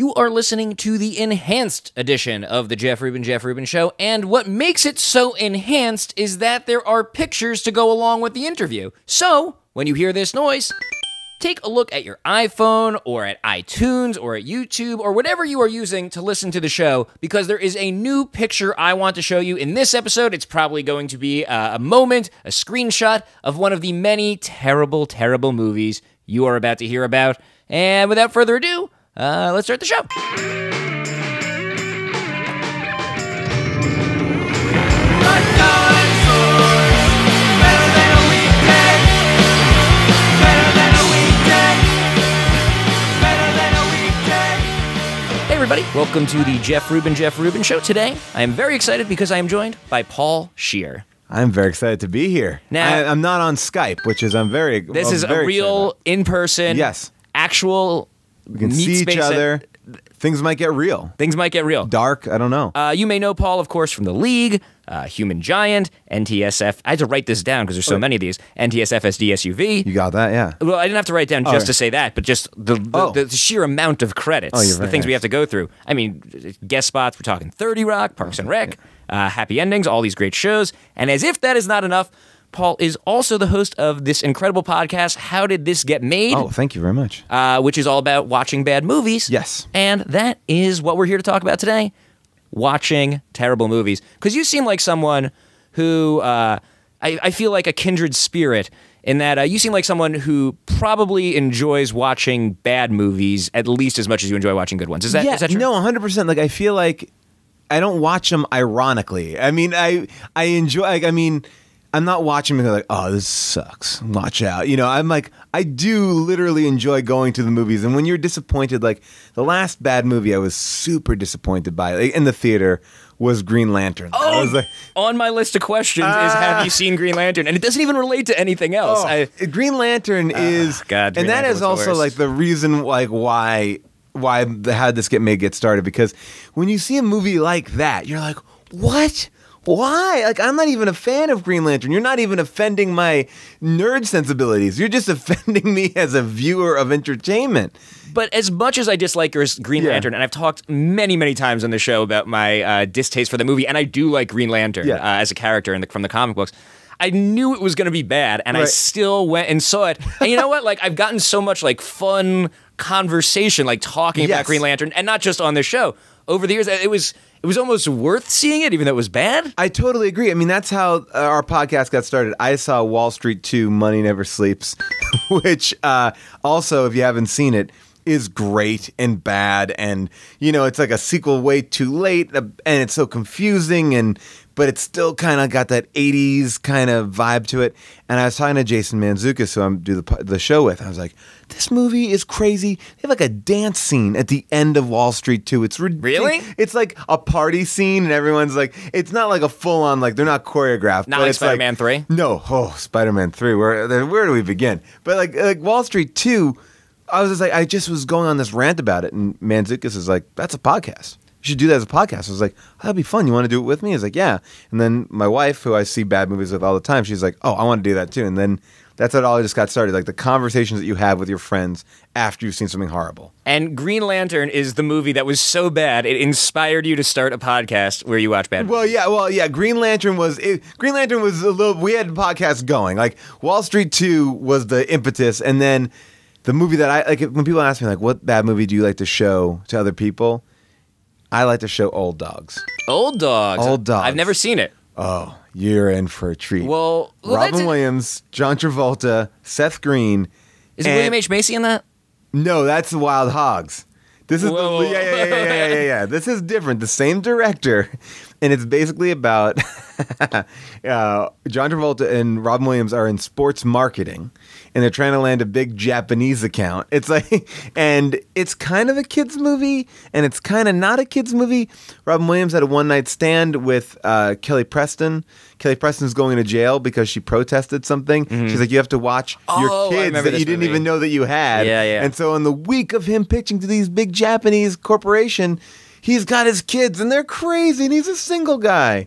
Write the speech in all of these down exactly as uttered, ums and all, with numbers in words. You are listening to the enhanced edition of the Jeff Rubin, Jeff Rubin Show, and what makes it so enhanced is that there are pictures to go along with the interview. So, when you hear this noise, take a look at your iPhone, or at iTunes, or at YouTube, or whatever you are using to listen to the show, because there is a new picture I want to show you in this episode. It's probably going to be a moment, a screenshot, of one of the many terrible, terrible movies you are about to hear about. And without further ado, Uh, let's start the show. Hey everybody, welcome to the Jeff Rubin, Jeff Rubin Show. Today, I am very excited because I am joined by Paul Scheer. I'm very excited to be here. Now, I, I'm not on Skype, which is, I'm very This well, is very a real, in-person, yes, actual... We can see each other. Things might get real. Things might get real. Dark, I don't know. Uh, you may know Paul, of course, from The League, uh, Human Giant, N T S F. I had to write this down because there's so many of these. N T S F S D S U V. You got that, yeah. Well, I didn't have to write it down just to say that, but just the, the, oh. the, the sheer amount of credits, the things we have to go through. I mean, guest spots, we're talking thirty rock, Parks and Rec, uh, Happy Endings, all these great shows. And as if that is not enough, Paul is also the host of this incredible podcast, How Did This Get Made? Oh, thank you very much. Uh, which is all about watching bad movies. Yes. And that is what we're here to talk about today, watching terrible movies. Because you seem like someone who, uh, I, I feel like a kindred spirit in that uh, you seem like someone who probably enjoys watching bad movies at least as much as you enjoy watching good ones. Is that, yeah, is that true? No, one hundred percent. Like, I feel like I don't watch them ironically. I mean, I, I enjoy, like, I mean... I'm not watching because like, oh, this sucks. Watch out. You know, I'm like, I do literally enjoy going to the movies. And when you're disappointed, like the last bad movie I was super disappointed by, like, in the theater was Green Lantern. Oh, I was like, on my list of questions uh, is have you seen Green Lantern? And it doesn't even relate to anything else. Oh, I, Green Lantern uh, is, God, Green and that Lantern is also the like the reason like why, why the How Did This Get Made get started. Because when you see a movie like that, you're like, what? Why? Like, I'm not even a fan of Green Lantern. You're not even offending my nerd sensibilities. You're just offending me as a viewer of entertainment. But as much as I dislike Green Lantern, yeah, and I've talked many, many times on the show about my uh, distaste for the movie, and I do like Green Lantern, yeah, uh, as a character in the, from the comic books, I knew it was going to be bad, and right, I still went and saw it. And you know what? Like, I've gotten so much, like, fun conversation, like, talking, yes, about Green Lantern, and not just on this show. Over the years, it was... It was almost worth seeing it, even though it was bad? I totally agree. I mean, that's how our podcast got started. I saw Wall Street two, Money Never Sleeps, which uh, also, if you haven't seen it, is great and bad. And, you know, it's like a sequel way too late, and it's so confusing, and but it's still kind of got that eighties kind of vibe to it. And I was talking to Jason Manzoukas, who I do the, the show with. I was like, this movie is crazy. They have like a dance scene at the end of Wall Street two. It's ridiculous. Really? It's like a party scene, and everyone's like, it's not like a full on, like, they're not choreographed. Not like Spider-Man three? No. Oh, Spider-Man three. Where, where do we begin? But like, like Wall Street two, I was just like, I just was going on this rant about it, and Manzoukas is like, that's a podcast. You should do that as a podcast. I was like, oh, that'd be fun. You want to do it with me? He's like, yeah. And then my wife, who I see bad movies with all the time, she's like, oh, I want to do that too. And then that's how it all just got started. Like the conversations that you have with your friends after you've seen something horrible. And Green Lantern is the movie that was so bad it inspired you to start a podcast where you watch bad movies. Well, yeah, well, yeah. Green Lantern was it, Green Lantern was a little. We had podcasts going. Like Wall Street two was the impetus, and then the movie that I like. When people ask me like, what bad movie do you like to show to other people? I like to show Old Dogs. Old Dogs? Old Dogs. I've never seen it. Oh, you're in for a treat. Well, well Robin Williams, John Travolta, Seth Green. Is it William H. Macy in that? No, that's the Wild Hogs. This is Whoa. the yeah, yeah, yeah, yeah, yeah, yeah. This is different. The same director, and it's basically about uh, John Travolta and Robin Williams are in sports marketing, and they're trying to land a big Japanese account. It's like, and it's kind of a kids movie, and it's kind of not a kids movie. Robin Williams had a one night stand with uh, Kelly Preston. Kelly Preston's going to jail because she protested something. Mm-hmm. She's like, you have to watch oh, your kids that you movie. didn't even know that you had. Yeah, yeah. And so on the week of him pitching to these big Japanese corporation, he's got his kids, and they're crazy, and he's a single guy.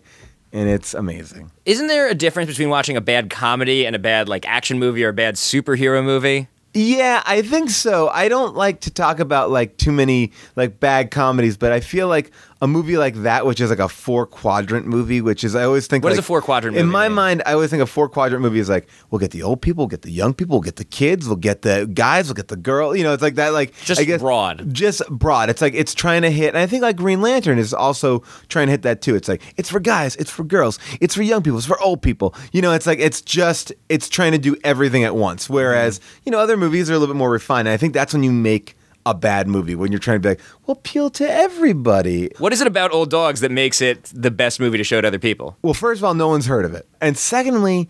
And it's amazing. Isn't there a difference between watching a bad comedy and a bad like action movie or a bad superhero movie? Yeah, I think so. I don't like to talk about like too many like bad comedies, but I feel like a movie like that, which is like a four quadrant movie, which is I always think. What like, is a four quadrant? movie? In my mean? mind, I always think a four quadrant movie is like we'll get the old people, we'll get the young people, we'll get the kids, we'll get the guys, we'll get the girl. You know, it's like that. Like just I guess, broad, just broad. It's like it's trying to hit. And I think like Green Lantern is also trying to hit that too. It's like it's for guys, it's for girls, it's for young people, it's for old people. You know, it's like it's just it's trying to do everything at once. Whereas mm-hmm. you know other movies are a little bit more refined. And I think that's when you make a bad movie, when you're trying to be like, well, appeal to everybody. What is it about Old Dogs that makes it the best movie to show to other people? Well, first of all, no one's heard of it. And secondly,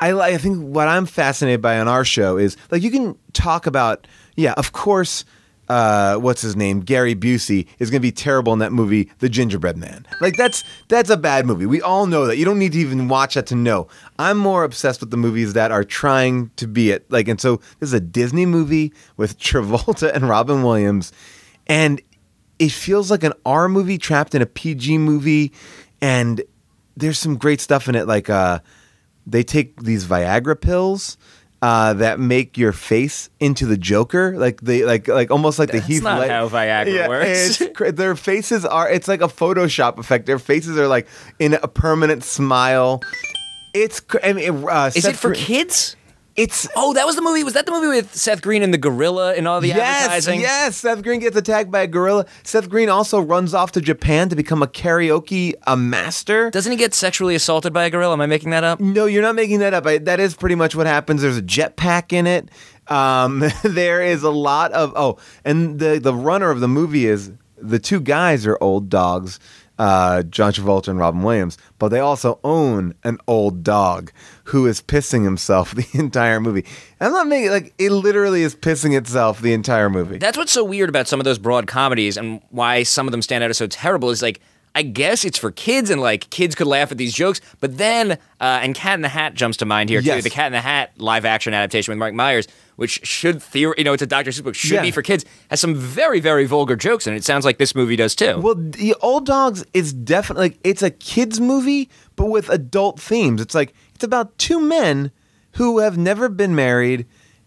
I, I think what I'm fascinated by on our show is, like, you can talk about, yeah, of course... Uh, what's his name? Gary Busey is going to be terrible in that movie, The Gingerbread Man. Like that's that's a bad movie. We all know that. You don't need to even watch that to know. I'm more obsessed with the movies that are trying to be it. Like, and so this is a Disney movie with Travolta and Robin Williams, and it feels like an R movie trapped in a P G movie. And there's some great stuff in it. Like uh, they take these Viagra pills. Uh, that make your face into the Joker, like the like like almost like That's the Heath Ledger. That's not how Viagra yeah, works. Their faces are. It's like a Photoshop effect. Their faces are like in a permanent smile. It's. I mean, uh, is Seth it for Green. kids? It's oh, that was the movie. Was that the movie with Seth Green and the gorilla and all the yes, advertising? Yes, Seth Green gets attacked by a gorilla. Seth Green also runs off to Japan to become a karaoke a master. Doesn't he get sexually assaulted by a gorilla? Am I making that up? No, you're not making that up. I, that is pretty much what happens. There's a jetpack in it. Um, there is a lot of oh, and the the runner of the movie is the two guys are old dogs. Uh, John Travolta and Robin Williams, but they also own an old dog who is pissing himself the entire movie. I'm not making like it literally is pissing itself the entire movie. That's what's so weird about some of those broad comedies and why some of them stand out as so terrible is like I guess it's for kids and like kids could laugh at these jokes, but then uh, and Cat in the Hat jumps to mind here yes. too. The Cat in the Hat live action adaptation with Mike Myers, which should theory, you know, it's a Doctor Seuss book, should yeah. be for kids, has some very, very vulgar jokes, and it sounds like this movie does too. Well, the Old Dogs is definitely, like, it's a kids movie, but with adult themes. It's like, it's about two men who have never been married,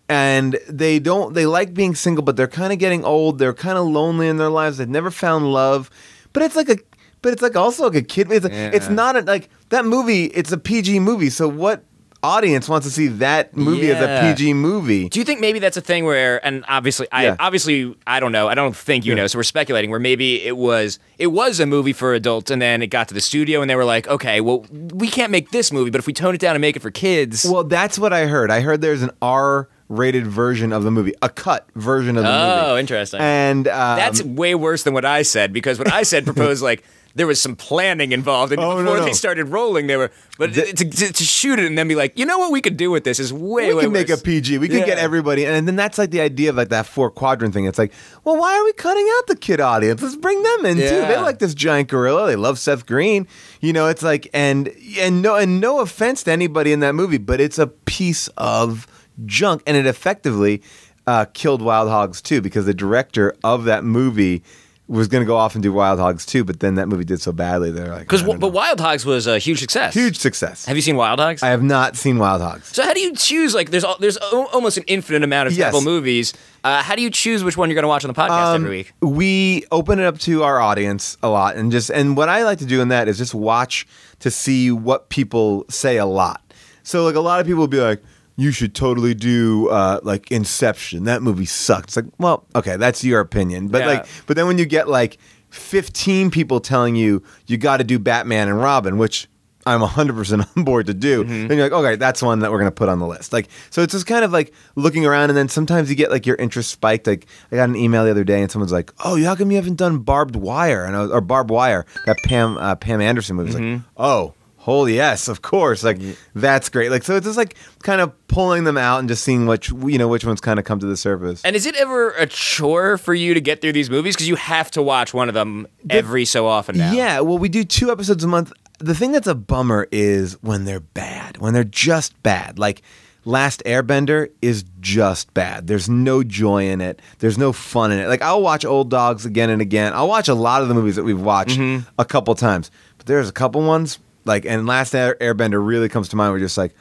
and they don't, they like being single, but they're kind of getting old, they're kind of lonely in their lives, they've never found love, but it's like a, but it's like also like a kid, it's, like, yeah. it's not a, like, that movie, it's a P G movie, so what audience wants to see that movie yeah. as a P G movie. Do you think maybe that's a thing where, and obviously, I yeah. obviously I don't know, I don't think you yeah. know, so we're speculating, where maybe it was it was a movie for adults, and then it got to the studio, and they were like, okay, well, we can't make this movie, but if we tone it down and make it for kids. Well, that's what I heard. I heard there's an R rated version of the movie, a cut version of the oh, movie. Oh, interesting. And um, that's way worse than what I said, because what I said proposed, like, there was some planning involved, and oh, before no, no. they started rolling, they were. But the, to, to, to shoot it and then be like, you know what we could do with this is way, we way can worse. make a P G. We yeah. can get everybody, and then that's like the idea of like that four quadrant thing. It's like, well, why are we cutting out the kid audience? Let's bring them in yeah. too. They like this giant gorilla. They love Seth Green. You know, it's like, and and no, and no offense to anybody in that movie, but it's a piece of junk, and it effectively uh, killed Wild Hogs two, because the director of that movie was going to go off and do Wild Hogs two, but then that movie did so badly they're like. Because but Wild Hogs was a huge success. Huge success. Have you seen Wild Hogs? I have not seen Wild Hogs. So how do you choose? Like, there's there's almost an infinite amount of terrible yes. movies. Uh, how do you choose which one you're going to watch on the podcast um, every week? We open it up to our audience a lot, and just and what I like to do in that is just watch to see what people say a lot. So like a lot of people will be like, you should totally do uh, like Inception. That movie sucked. It's like, well, okay, that's your opinion. But yeah. like, but then when you get like fifteen people telling you you got to do Batman and Robin, which I'm one hundred percent on board to do, mm-hmm. then you're like, okay, that's one that we're gonna put on the list. Like, so it's just kind of like looking around, and then sometimes you get like your interest spiked. Like, I got an email the other day, and someone's like, oh, how come you haven't done Barbed Wire? And I was, or Barbed Wire, that Pam uh, Pam Anderson movie. Mm-hmm. Like, oh. Oh, yes, of course. Like, that's great. Like, so it's just like kind of pulling them out and just seeing which, you know, which ones kind of come to the surface. And is it ever a chore for you to get through these movies? Because you have to watch one of them the, every so often now. Yeah, well, we do two episodes a month. The thing that's a bummer is when they're bad, when they're just bad. Like, Last Airbender is just bad. There's no joy in it. There's no fun in it. Like, I'll watch Old Dogs again and again. I'll watch a lot of the movies that we've watched mm-hmm. a couple times. But there's a couple ones... Like, and Last Airbender really comes to mind. We're just like,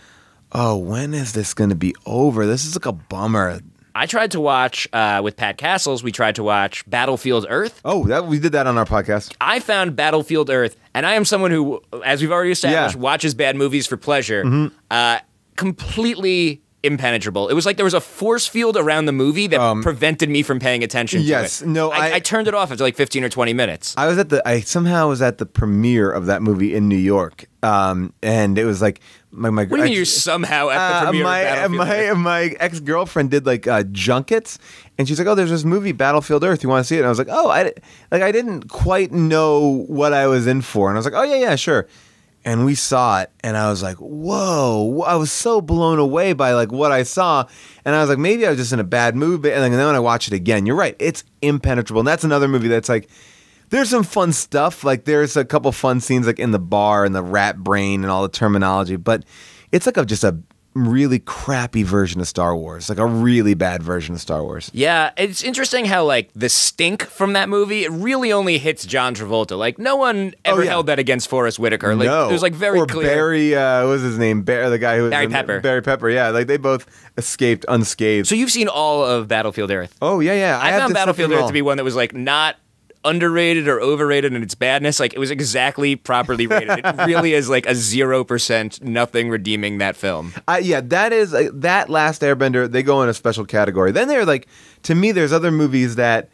oh, when is this going to be over? This is like a bummer. I tried to watch, uh, with Pat Castles, we tried to watch Battlefield Earth. Oh, that we did that on our podcast. I found Battlefield Earth, and I am someone who, as we've already established, yeah. watches bad movies for pleasure, mm-hmm. uh, completely impenetrable. It was like there was a force field around the movie that um, prevented me from paying attention yes, to it. Yes, no, I, I, I turned it off after like fifteen or twenty minutes. I was at the, I somehow was at the premiere of that movie in New York, um, and it was like, My, my, what do you mean you're somehow at the premiere uh, of Battlefield Earth? My, my ex-girlfriend did like uh, junkets, and she's like, oh, there's this movie, Battlefield Earth. You want to see it? And I was like, oh, I, like, I didn't quite know what I was in for. And I was like, oh, yeah, yeah, sure. And we saw it, and I was like, whoa. I was so blown away by like what I saw. And I was like, maybe I was just in a bad mood. And then when I watch it again, you're right. It's impenetrable. And that's another movie that's like, there's some fun stuff, like there's a couple fun scenes like in the bar and the rat brain and all the terminology, but it's like a, just a really crappy version of Star Wars, like a really bad version of Star Wars. Yeah, it's interesting how like the stink from that movie, it really only hits John Travolta. Like no one ever oh, yeah. held that against Forrest Whitaker. Like, no. It was like very or clear. Or Barry, uh, what was his name? Barry, the guy who was Barry the, Pepper. Barry Pepper, yeah. Like they both escaped unscathed. So you've seen all of Battlefield Earth. Oh, yeah, yeah. I, I found Battlefield Earth all. to be one that was like not underrated or overrated in its badness. Like it was exactly properly rated. It really is like a zero percent, nothing redeeming that film. Uh, yeah, that is uh, that Last Airbender. They go in a special category. Then they're like, to me, there's other movies that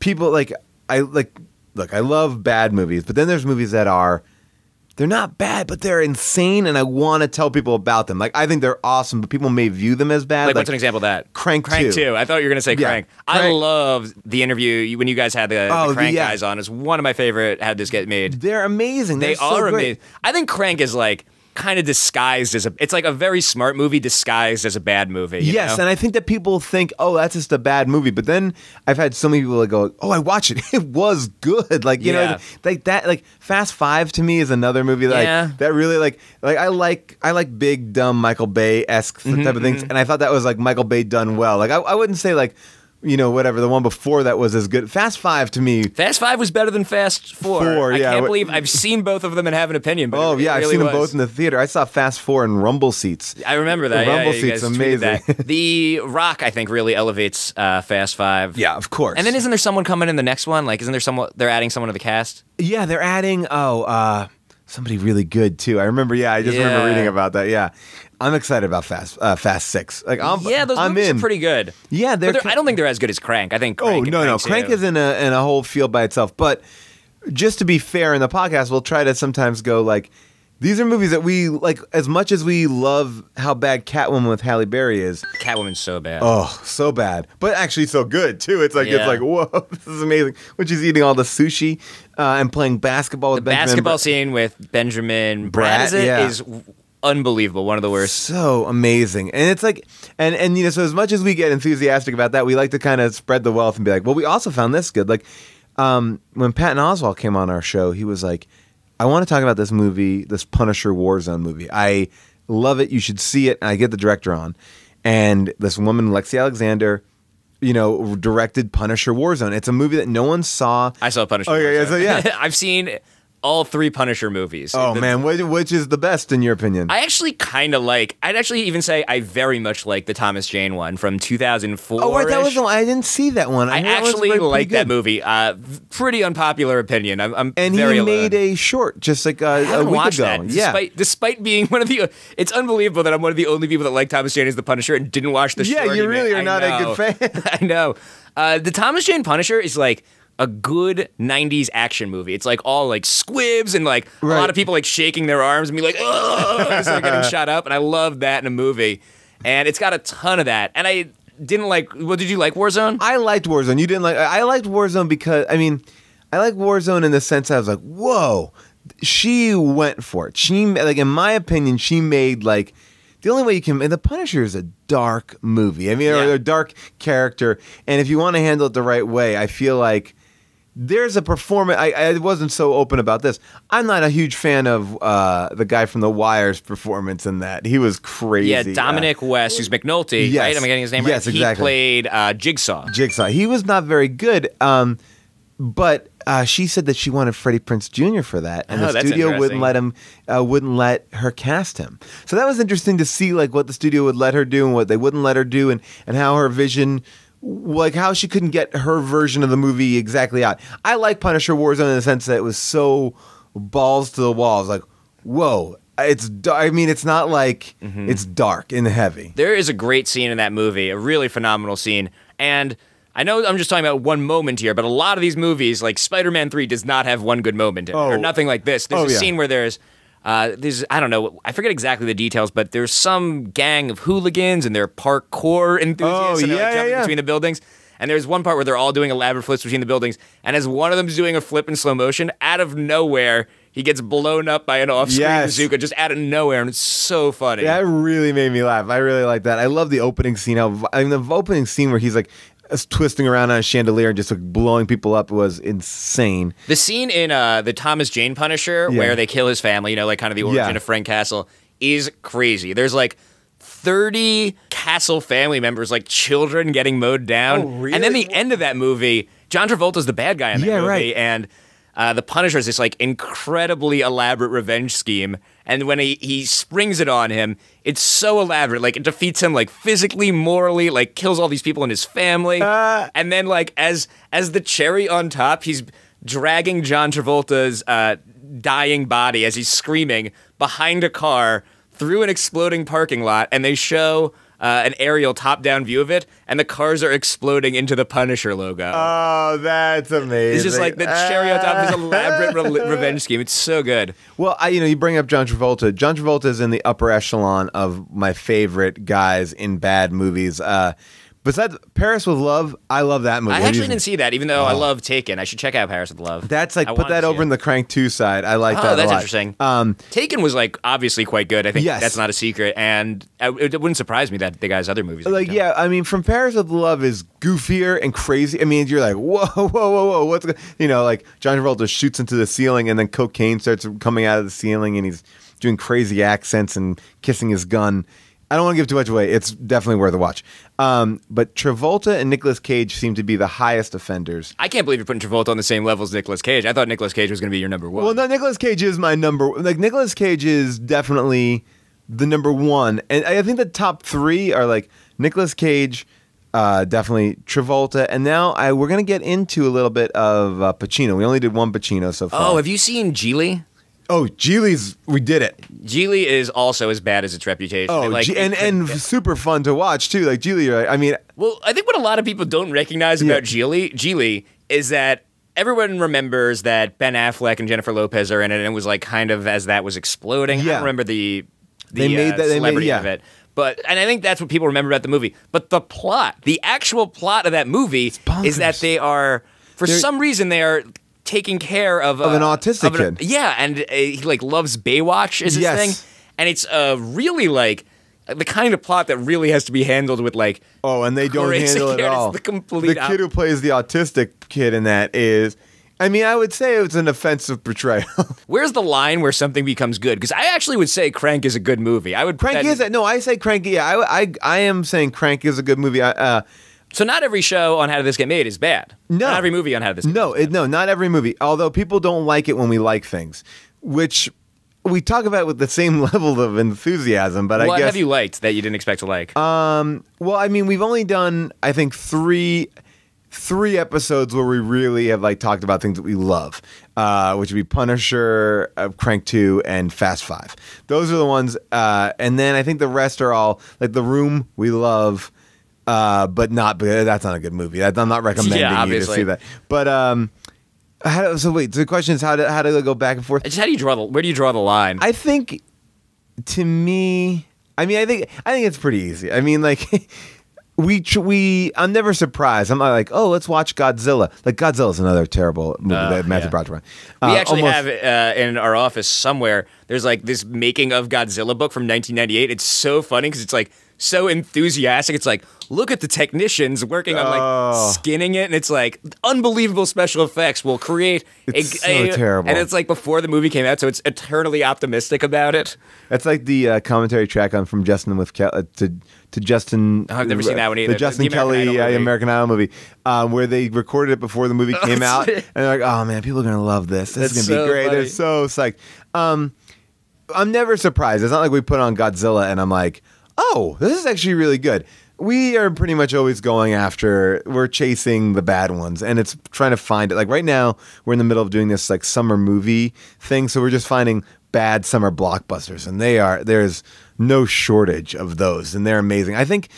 people like. I like. Look, I love bad movies, but then there's movies that are, they're not bad, but they're insane, and I want to tell people about them. Like, I think they're awesome, but people may view them as bad. Like, like what's an example of that? Crank two. Crank two. I thought you were going to say yeah, Crank. Crank. I love the interview when you guys had the, oh, the Crank the, yeah. guys on. It's one of my favorite How Did This Get Made. They're amazing. They're they so are amazing. I think Crank is, like, kind of disguised as a... It's like a very smart movie disguised as a bad movie. You yes, know? And I think that people think, oh, that's just a bad movie. But then I've had so many people that go, oh, I watched it. It was good. Like, you yeah. know, like that, like... Fast Five to me is another movie that yeah. like, that really like like I like I like big dumb Michael Bay esque mm-hmm, type of things, mm-hmm. and I thought that was like Michael Bay done well. Like I, I wouldn't say like you know whatever the one before that was as good. Fast Five to me, Fast Five was better than Fast Four. Four I yeah. can't believe I've seen both of them and have an opinion. But oh it, yeah, it really I've seen was. them both in the theater. I saw Fast Four in Rumble Seats. I remember that. The yeah, Rumble yeah, Seats, amazing. That. The Rock, I think, really elevates uh, Fast Five. Yeah, of course. And then isn't there someone coming in the next one? Like, isn't there someone they're adding someone to the cast? Yeah, they're adding, oh, uh, somebody really good, too. I remember, yeah, I just yeah. remember reading about that, yeah. I'm excited about Fast uh, Fast Six. Like, I'm, yeah, those I'm movies in. are pretty good. Yeah, they're, they're I don't think they're as good as Crank. I think Crank Oh, no, Crank no, Crank is in a, in a whole field by itself. But just to be fair in the podcast, we'll try to sometimes go, like, these are movies that we, like, as much as we love how bad Catwoman with Halle Berry is. Catwoman's so bad. Oh, so bad. But actually so good, too. It's like, yeah. it's like, whoa, this is amazing. When she's eating all the sushi uh, and playing basketball with the Benjamin. The basketball Br scene with Benjamin Brad is, it, yeah. is unbelievable. One of the worst. So amazing. And it's like, and, and, you know, so as much as we get enthusiastic about that, we like to kind of spread the wealth and be like, well, we also found this good. Like, um, when Patton Oswalt came on our show, he was like, I want to talk about this movie, this Punisher Warzone movie. I love it. You should see it. And I get the director on. And this woman, Lexi Alexander, you know, directed Punisher Warzone. It's a movie that no one saw. I saw Punisher oh, Warzone. Yeah, so, yeah. I've seen all three Punisher movies. Oh, the, man. Which, which is the best, in your opinion? I actually kind of like, I'd actually even say I very much like the Thomas Jane one from two thousand four. Oh, right. That was the one. I didn't see that one. I, I actually like that movie. Uh, pretty unpopular opinion. I'm, I'm and very he made alone. a short just like uh, I haven't a week watched ago. That, despite, yeah. despite being one of the, it's unbelievable that I'm one of the only people that like Thomas Jane as the Punisher and didn't watch the yeah, short. Yeah, you really are I not know. a good fan. I know. Uh, the Thomas Jane Punisher is like a good nineties action movie. It's like all like squibs and like right. a lot of people like shaking their arms and be like, oh, as they're getting shot up. And I love that in a movie. And it's got a ton of that. And I didn't like, well, did you like Warzone? I liked Warzone. You didn't like, I liked Warzone because, I mean, I like Warzone in the sense I was like, whoa, she went for it. She, like, in my opinion, she made like, the only way you can, and The Punisher is a dark movie. I mean, yeah. or a dark character. And if you want to handle it the right way, I feel like, there's a performance. I, I wasn't so open about this. I'm not a huge fan of uh, the guy from The Wire's performance in that. He was crazy. Yeah, Dominic uh, West, who's McNulty. Yes. Right? Am I getting his name yes, right? Yes, exactly. He played uh, Jigsaw. Jigsaw. He was not very good. Um, But uh, she said that she wanted Freddie Prinze Junior for that, and oh, the studio wouldn't let him, uh, wouldn't let her cast him. So that was interesting to see, like what the studio would let her do and what they wouldn't let her do, and and how her vision, like how she couldn't get her version of the movie exactly out. I like Punisher Warzone in the sense that it was so balls to the walls, like whoa. It's dark. I mean, it's not like mm-hmm. it's dark and heavy. There is a great scene in that movie, a really phenomenal scene. And I know I'm just talking about one moment here, but a lot of these movies, like Spider-Man three, does not have one good moment in oh. it, or nothing like this. There's oh, a yeah. scene where there's, uh, there's, I don't know, I forget exactly the details, but there's some gang of hooligans and they're parkour enthusiasts, oh, and they're yeah, like, jumping yeah. between the buildings. And there's one part where they're all doing elaborate flips between the buildings, and as one of them's doing a flip in slow motion, out of nowhere, he gets blown up by an off-screen yes. bazooka just out of nowhere, and it's so funny. That really made me laugh. I really like that. I love the opening scene. I mean, the opening scene where he's like twisting around on a chandelier and just like blowing people up was insane. The scene in uh, the Thomas Jane Punisher yeah. where they kill his family, you know, like kind of the origin yeah. of Frank Castle, is crazy. There's like thirty Castle family members, like children getting mowed down. Oh, really? And then the end of that movie, John Travolta's the bad guy in that yeah, movie, right. and... Uh, the Punisher is this like incredibly elaborate revenge scheme, and when he, he springs it on him, it's so elaborate. Like it defeats him like physically, morally, like kills all these people in his family, uh, and then like as as the cherry on top, he's dragging John Travolta's uh, dying body as he's screaming behind a car through an exploding parking lot, and they show Uh, an aerial top-down view of it, and the cars are exploding into the Punisher logo. Oh, that's amazing. It's just like the cherry on top of this elaborate re revenge scheme. It's so good. Well, I, you know, you bring up John Travolta. John Travolta is in the upper echelon of my favorite guys in bad movies. Uh, besides Paris with Love, I love that movie. I actually didn't see that, even though oh. I love Taken. I should check out Paris with Love. That's like, I put that over in the Crank two side. I like oh, that a lot. Oh, that's interesting. Um, Taken was like obviously quite good. I think yes. that's not a secret. And I, it, it wouldn't surprise me that the guy's other movies. Like, yeah, I mean, From Paris with Love is goofier and crazy. I mean, you're like, whoa, whoa, whoa, whoa. What's going on? You know, like John Travolta shoots into the ceiling and then cocaine starts coming out of the ceiling and he's doing crazy accents and kissing his gun. I don't want to give too much away. It's definitely worth a watch. Um, but Travolta and Nicolas Cage seem to be the highest offenders. I can't believe you're putting Travolta on the same level as Nicolas Cage. I thought Nicolas Cage was going to be your number one. Well, no, Nicolas Cage is my number one. Like, Nicolas Cage is definitely the number one. And I think the top three are, like, Nicolas Cage, uh, definitely Travolta. And now I, we're going to get into a little bit of uh, Pacino. We only did one Pacino so far. Oh, have you seen Gigli? Oh, Gigli, we did it. Gigli is also as bad as its reputation. Oh, like, and, and super fun to watch, too. Like, Gigli, I mean... Well, I think what a lot of people don't recognize about yeah. Gigli, Gigli is that everyone remembers that Ben Affleck and Jennifer Lopez are in it, and it was like kind of as that was exploding. Yeah. I don't remember the, the they made uh, that, they celebrity made, yeah. of it. But, and I think that's what people remember about the movie. But the plot, the actual plot of that movie is that they are, for They're, some reason, they are... taking care of, uh, of an autistic of an, kid. Yeah, and uh, he like loves Baywatch is his yes. thing. And it's uh, really like the kind of plot that really has to be handled with like... Oh, and they don't handle it at all. It's the complete the kid who plays the autistic kid in that is... I mean, I would say it's an offensive portrayal. Where's the line where something becomes good? Because I actually would say Crank is a good movie. I would... Crank is... A, no, I say Crank... Yeah, I, I, I am saying Crank is a good movie. I, uh... So not every show on How Did This Get Made is bad. No. Not every movie on How Did This Get no, Made. It, no, not every movie. Although people don't like it when we like things, which we talk about with the same level of enthusiasm, but what I guess... What have you liked that you didn't expect to like? Um, well, I mean, we've only done, I think, three... Three episodes where we really have like talked about things that we love, uh, which would be Punisher, uh, Crank two, and Fast Five. Those are the ones, uh, and then I think the rest are all like The Room we love. Uh, but not, but that's not a good movie. I'm not recommending yeah, you to see that. But um, how, so wait. So the question is, how do how do they go back and forth? Just how do you draw the where do you draw the line? I think, to me, I mean, I think I think it's pretty easy. I mean, like we we I'm never surprised. I'm not like, oh, let's watch Godzilla. Like Godzilla is another terrible movie uh, that Matthew yeah. brought around. Uh, we actually almost, have uh, in our office somewhere. There's like this making of Godzilla book from nineteen ninety-eight. It's so funny because it's like. so enthusiastic. It's like, look at the technicians working on like oh. skinning it, and it's like unbelievable special effects will create. It's a, so a, terrible, and it's like before the movie came out, so it's eternally optimistic about it. That's like the uh, commentary track on from Justin with Ke uh, to to Justin. Oh, I've never uh, seen that one either. The Justin the American Kelly Idol uh, American Idol movie, uh, where they recorded it before the movie came out, and they're like, "Oh man, people are gonna love this. This That's is gonna so be great." Funny. They're so psyched. Um, I'm never surprised. It's not like we put on Godzilla, and I'm like, "Oh, this is actually really good." We are pretty much always going after, we're chasing the bad ones, and it's trying to find it. Like right now, we're in the middle of doing this like summer movie thing, so we're just finding bad summer blockbusters, and they are, there's no shortage of those, and they're amazing. I think,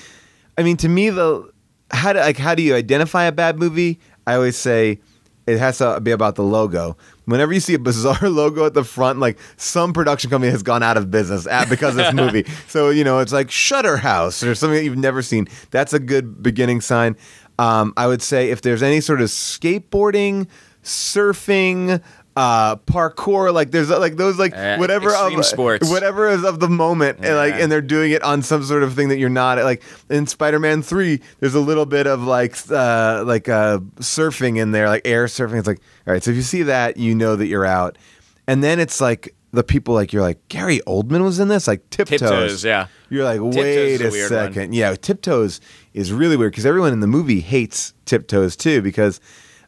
I mean, to me, the how do, like how do you identify a bad movie? I always say it has to be about the logo. Whenever you see a bizarre logo at the front, like some production company has gone out of business at, because of this movie. So, you know, it's like Shutter House or something that you've never seen. That's a good beginning sign. Um, I would say if there's any sort of skateboarding, surfing, uh, parkour, like there's like those like uh, whatever of sports. whatever is of the moment, yeah. and like and they're doing it on some sort of thing that you're not like. In Spider-Man three, there's a little bit of like uh, like uh, surfing in there, like air surfing. It's like, all right, so if you see that, you know that you're out. And then it's like the people like you're like Gary Oldman was in this, like Tiptoes. Tiptoes, yeah. You're like, wait a second, one. yeah. Tiptoes is really weird because everyone in the movie hates Tiptoes too because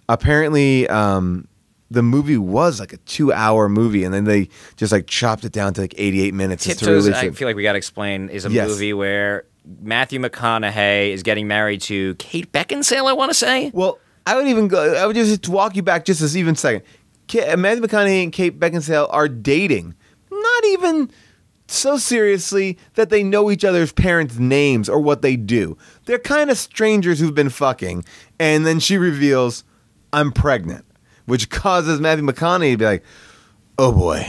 apparently. Um, The movie was like a two-hour movie, and then they just like chopped it down to like eighty-eight minutes. Tiptoes, I feel like we got to explain, is a yes. movie where Matthew McConaughey is getting married to Kate Beckinsale. I want to say. Well, I would even go. I would just walk you back just as even second. Kate, Matthew McConaughey and Kate Beckinsale are dating. Not even. So seriously that they know each other's parents' names or what they do. They're kind of strangers who've been fucking, and then she reveals, "I'm pregnant." Which causes Matthew McConaughey to be like, oh boy,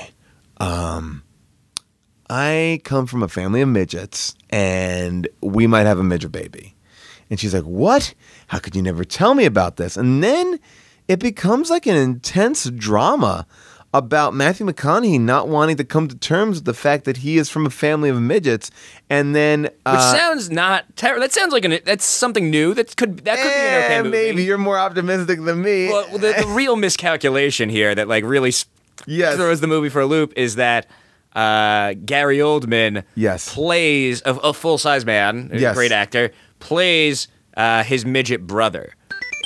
um, I come from a family of midgets and we might have a midget baby. And she's like, what? How could you never tell me about this? And then it becomes like an intense drama about Matthew McConaughey not wanting to come to terms with the fact that he is from a family of midgets, and then uh, which sounds not terrible. That sounds like an that's something new. That could that could eh, be an okay movie. Maybe you're more optimistic than me. Well, the, the real miscalculation here that like really yes. throws the movie for a loop is that uh, Gary Oldman yes. plays a, a full size man, a yes. great actor, plays uh, his midget brother,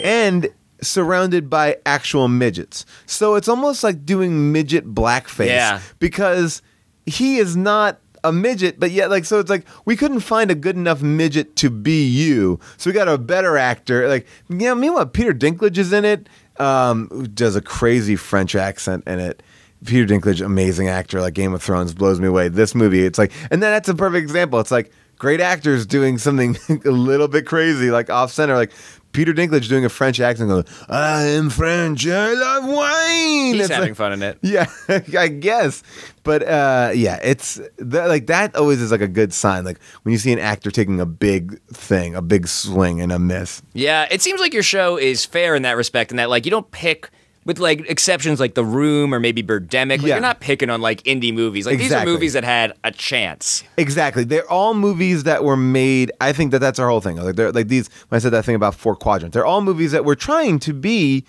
and. Surrounded by actual midgets. So it's almost like doing midget blackface yeah. because he is not a midget, but yet like so it's like we couldn't find a good enough midget to be you. So we got a better actor. Like you know, meanwhile Peter Dinklage is in it, um, who does a crazy French accent in it. Peter Dinklage, amazing actor, like Game of Thrones blows me away. This movie, it's like and then that's a perfect example. It's like great actors doing something a little bit crazy, like off center, like Peter Dinklage doing a French accent going, I am French, I love wine. He's it's having like, fun in it. Yeah, I guess. But uh, yeah, it's that, like that always is like a good sign. Like when you see an actor taking a big thing, a big swing and a miss. Yeah, it seems like your show is fair in that respect, in that like you don't pick with like exceptions like The Room or maybe Birdemic. Like, yeah. You're not picking on like indie movies. Like exactly. These are movies that had a chance. Exactly. They're all movies that were made. I think that that's our whole thing. Like they're like these. When I said that thing about Four Quadrants, they're all movies that were trying to be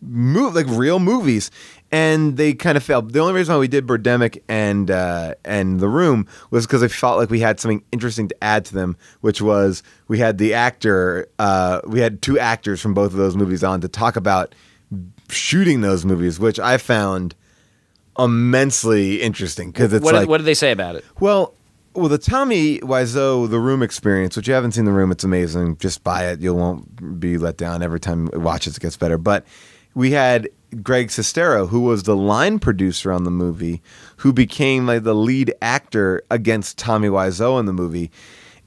move like real movies, and they kind of failed. The only reason why we did Birdemic and uh, and The Room was because I felt like we had something interesting to add to them, which was we had the actor. Uh, we had two actors from both of those movies on to talk about. Shooting those movies, which I found immensely interesting because it's what, like, what did they say about it? Well, well, the Tommy Wiseau The Room experience, which you haven't seen The Room, it's amazing. Just buy it; you won't be let down. Every time you watch it, it gets better. But we had Greg Sestero, who was the line producer on the movie, who became like the lead actor against Tommy Wiseau in the movie,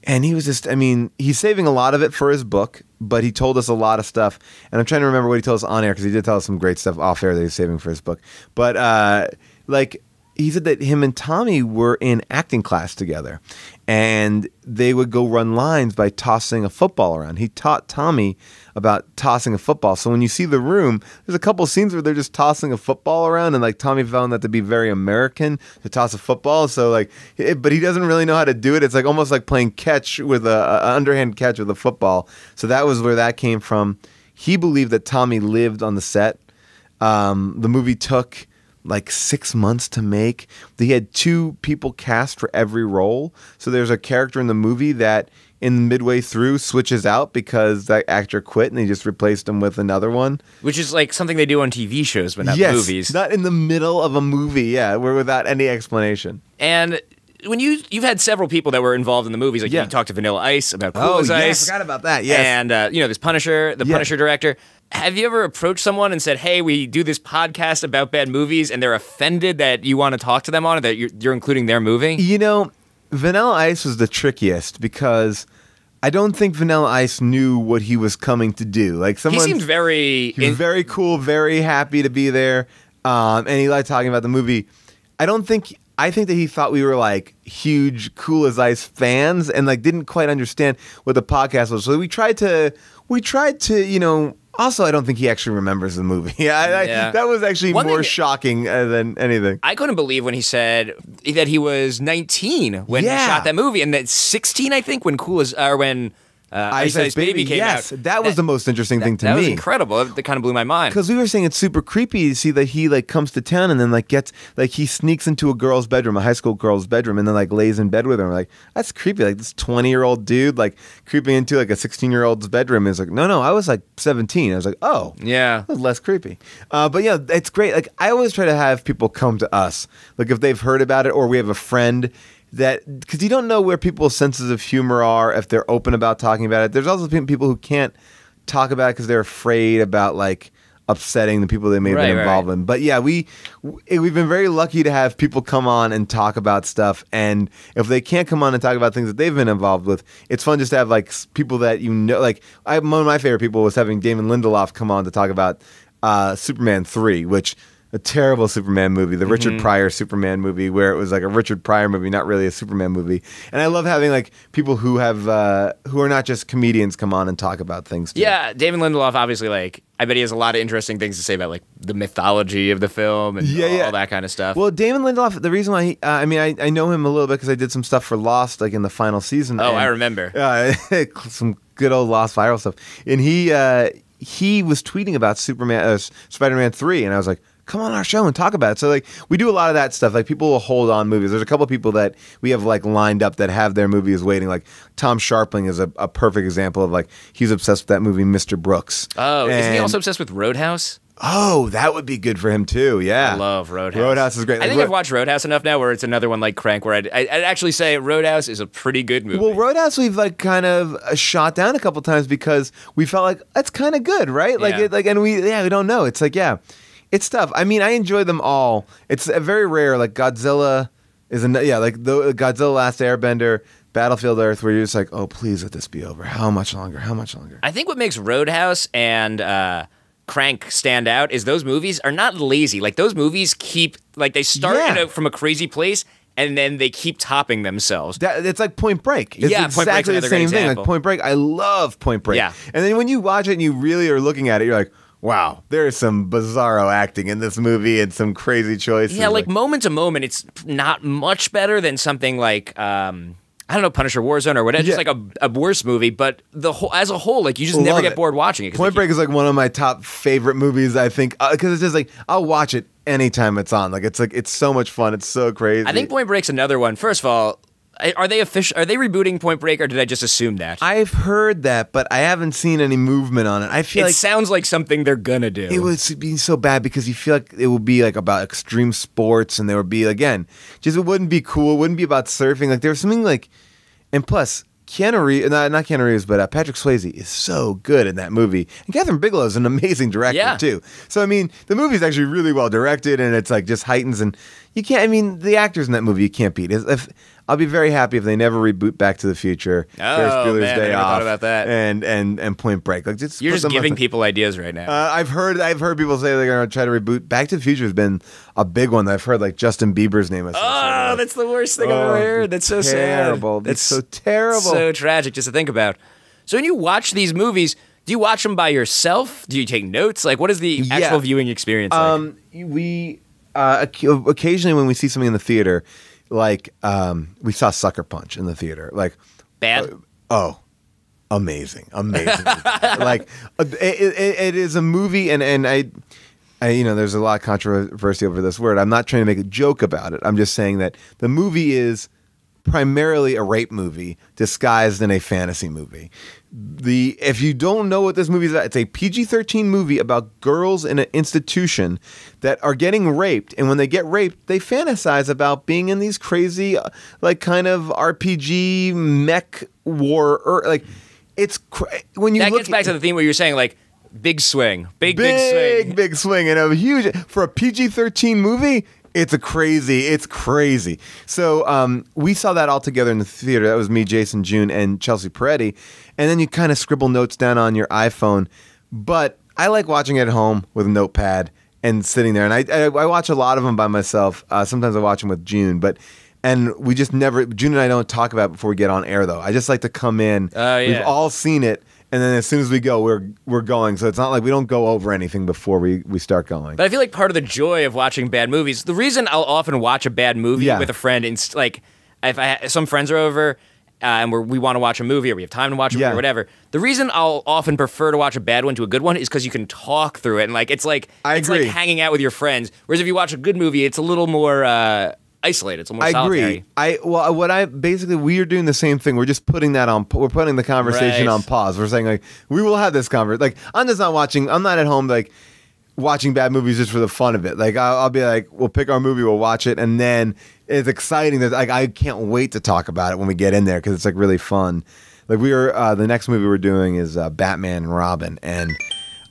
and he was just—I mean, he's saving a lot of it for his book. But he told us a lot of stuff, and I'm trying to remember what he told us on air because he did tell us some great stuff off air that he's saving for his book. But uh, like he said that him and Tommy were in acting class together, and they would go run lines by tossing a football around. He taught Tommy about tossing a football. So when you see The Room, there's a couple of scenes where they're just tossing a football around, and like Tommy found that to be very American to toss a football. So like, it, but he doesn't really know how to do it. It's like almost like playing catch with a, a underhand catch with a football. So that was where that came from. He believed that Tommy lived on the set. Um, the movie took like six months to make. They had two people cast for every role. So there's a character in the movie that in midway through switches out because that actor quit and they just replaced him with another one. Which is like something they do on T V shows but not yes, movies. Not in the middle of a movie, yeah, we're without any explanation. And when you you've had several people that were involved in the movies, like yeah. you talked to Vanilla Ice about Cool as Ice. Oh, yeah, I forgot about that. Yes. And uh, you know, this Punisher, the yeah. Punisher director. Have you ever approached someone and said, "Hey, we do this podcast about bad movies," and they're offended that you want to talk to them on it, that you're, you're including their movie? You know, Vanilla Ice was the trickiest because I don't think Vanilla Ice knew what he was coming to do. Like, someone, he seemed very, he was very cool, very happy to be there, um, and he liked talking about the movie. I don't think. I think that he thought we were like huge Cool as Ice fans and like didn't quite understand what the podcast was. So we tried to, we tried to, you know. Also, I don't think he actually remembers the movie. I, yeah, I, that was actually One more thing, shocking uh, than anything. I couldn't believe when he said that he was nineteen when yeah. he shot that movie, and that sixteen, I think, when Cool as or when uh, Ice Ice Baby, Baby came yes, out. Yes, that was that, the most interesting that, thing to that me. That was incredible. That kind of blew my mind because we were saying it's super creepy to see that he like comes to town and then like gets like he sneaks into a girl's bedroom, a high school girl's bedroom, and then like lays in bed with her. And we're like, that's creepy. Like this twenty-year-old dude like creeping into like a sixteen-year-old's bedroom. Is like, no, no, I was like seventeen. I was like, oh, yeah, that was less creepy. Uh, but yeah, it's great. Like I always try to have people come to us, like if they've heard about it or we have a friend. That because you don't know where people's senses of humor are if they're open about talking about it. There's also people who can't talk about it because they're afraid about like upsetting the people they may have right, been involved right. in. But yeah, we we've been very lucky to have people come on and talk about stuff. And if they can't come on and talk about things that they've been involved with, it's fun just to have like people that you know. Like I, one of my favorite people was having Damon Lindelof come on to talk about uh, Superman three, which. A terrible Superman movie, the mm-hmm. Richard Pryor Superman movie, where it was like a Richard Pryor movie, not really a Superman movie. And I love having like people who have uh, who are not just comedians come on and talk about things. Too. Yeah, Damon Lindelof, obviously, like I bet he has a lot of interesting things to say about like the mythology of the film and yeah, all, yeah. all that kind of stuff. Well, Damon Lindelof, the reason why he, uh, I mean, I, I know him a little bit because I did some stuff for Lost, like in the final season. Oh, and, I remember uh, some good old Lost viral stuff, and he uh, he was tweeting about Superman, uh, Spider-Man three, and I was like. Come on our show and talk about it. So like we do a lot of that stuff. Like people will hold on movies. There's a couple of people that we have like lined up that have their movies waiting. Like Tom Sharpling is a, a perfect example of like he's obsessed with that movie Mister Brooks. Oh, and isn't he also obsessed with Roadhouse? Oh, that would be good for him too. Yeah, I love Roadhouse. Roadhouse is great. Like, I think Ro I've watched Roadhouse enough now, where it's another one like Crank, where I'd, I'd actually say Roadhouse is a pretty good movie. Well, Roadhouse we've like kind of shot down a couple times because we felt like that's kind of good, right? Like, yeah. it, like, and we yeah we don't know. It's like yeah. It's tough. I mean, I enjoy them all. It's very rare. Like Godzilla is a yeah, like the Godzilla Last Airbender, Battlefield Earth, where you're just like, oh, please let this be over. How much longer? How much longer? I think what makes Roadhouse and uh, Crank stand out is those movies are not lazy. Like those movies keep like they start yeah. you know, from a crazy place. And then they keep topping themselves. That, it's like Point Break. It's yeah, exactly the same thing. Like Point Break. I love Point Break. Yeah. And then when you watch it and you really are looking at it, you're like, wow, there is some bizarro acting in this movie and some crazy choices. Yeah, like, like moment to moment, it's not much better than something like, um, I don't know, Punisher Warzone or whatever. Yeah. Just like a, a worse movie, but the whole, as a whole, like you just Love never get it. bored watching it. Point Break is like one of my top favorite movies, I think, because uh, it's just like, I'll watch it anytime it's on. Like it's like, it's so much fun. It's so crazy. I think Point Break's another one. First of all, Are they official? Are they rebooting Point Break, or did I just assume that? I've heard that, but I haven't seen any movement on it. I feel it like sounds like something they're gonna do. It would be so bad because you feel like it would be like about extreme sports, and there would be again, just it wouldn't be cool. It wouldn't be about surfing. Like there was something like, and plus. Keanu Reeves, not, not Keanu Reeves, but uh, Patrick Swayze is so good in that movie. And Catherine Bigelow is an amazing director, yeah. too. So, I mean, the movie's actually really well directed, and it's like just heightens. And you can't. I mean, the actors in that movie you can't beat. If, if, I'll be very happy if they never reboot Back to the Future. Oh, Ferris Bueller's man, Day I never Off, thought about that. And and and Point Break. Like, just you're just giving people ideas right now. Uh, I've heard I've heard people say they're going to try to reboot Back to the Future. Has been a big one that I've heard, like Justin Bieber's name. Is oh, like, that's the worst thing oh, I've ever heard. That's so terrible. sad. That's so terrible. So tragic just to think about. So when you watch these movies, do you watch them by yourself? Do you take notes? Like, what is the yeah. actual viewing experience like? Um, we uh, occasionally when we see something in the theater. Like, um, we saw Sucker Punch in the theater. Like, bad. Uh, oh, amazing, amazing. Like, it, it, it is a movie, and and I, I, you know, there's a lot of controversy over this word. I'm not trying to make a joke about it. I'm just saying that the movie is primarily a rape movie disguised in a fantasy movie. The if you don't know what this movie is about, it's a P G thirteen movie about girls in an institution that are getting raped, and when they get raped, they fantasize about being in these crazy, like, kind of R P G mech war. Or, like, it's cra when you that look gets back to the theme where you're saying, like, big swing, big big, big swing, big swing, and a huge for a P G thirteen movie. It's a crazy, it's crazy. So um, we saw that all together in the theater. That was me, Jason, June, and Chelsea Peretti. And then you kind of scribble notes down on your iPhone. But I like watching it at home with a notepad and sitting there. And I, I, I watch a lot of them by myself. Uh, sometimes I watch them with June. But and we just never, June and I don't talk about it before we get on air, though. I just like to come in. Uh, yeah. We've all seen it. And then as soon as we go, we're we're going. So it's not like we don't go over anything before we, we start going. But I feel like part of the joy of watching bad movies, the reason I'll often watch a bad movie yeah. with a friend, and like if I some friends are over uh, and we're, we want to watch a movie or we have time to watch a yeah. movie or whatever, the reason I'll often prefer to watch a bad one to a good one is because you can talk through it. And like it's like I it's agree. like hanging out with your friends. Whereas if you watch a good movie, it's a little more uh, isolated. It's a little more I solitary. agree. I well, what I basically we are doing the same thing. We're just putting that on. We're putting the conversation right. on pause. We're saying, like, we will have this conversation. Like, I'm just not watching. I'm not at home like watching bad movies just for the fun of it. Like I'll, I'll be like, we'll pick our movie, we'll watch it, and then it's exciting. That like I can't wait to talk about it when we get in there because it's like really fun. Like we are uh, the next movie we're doing is uh, Batman and Robin, and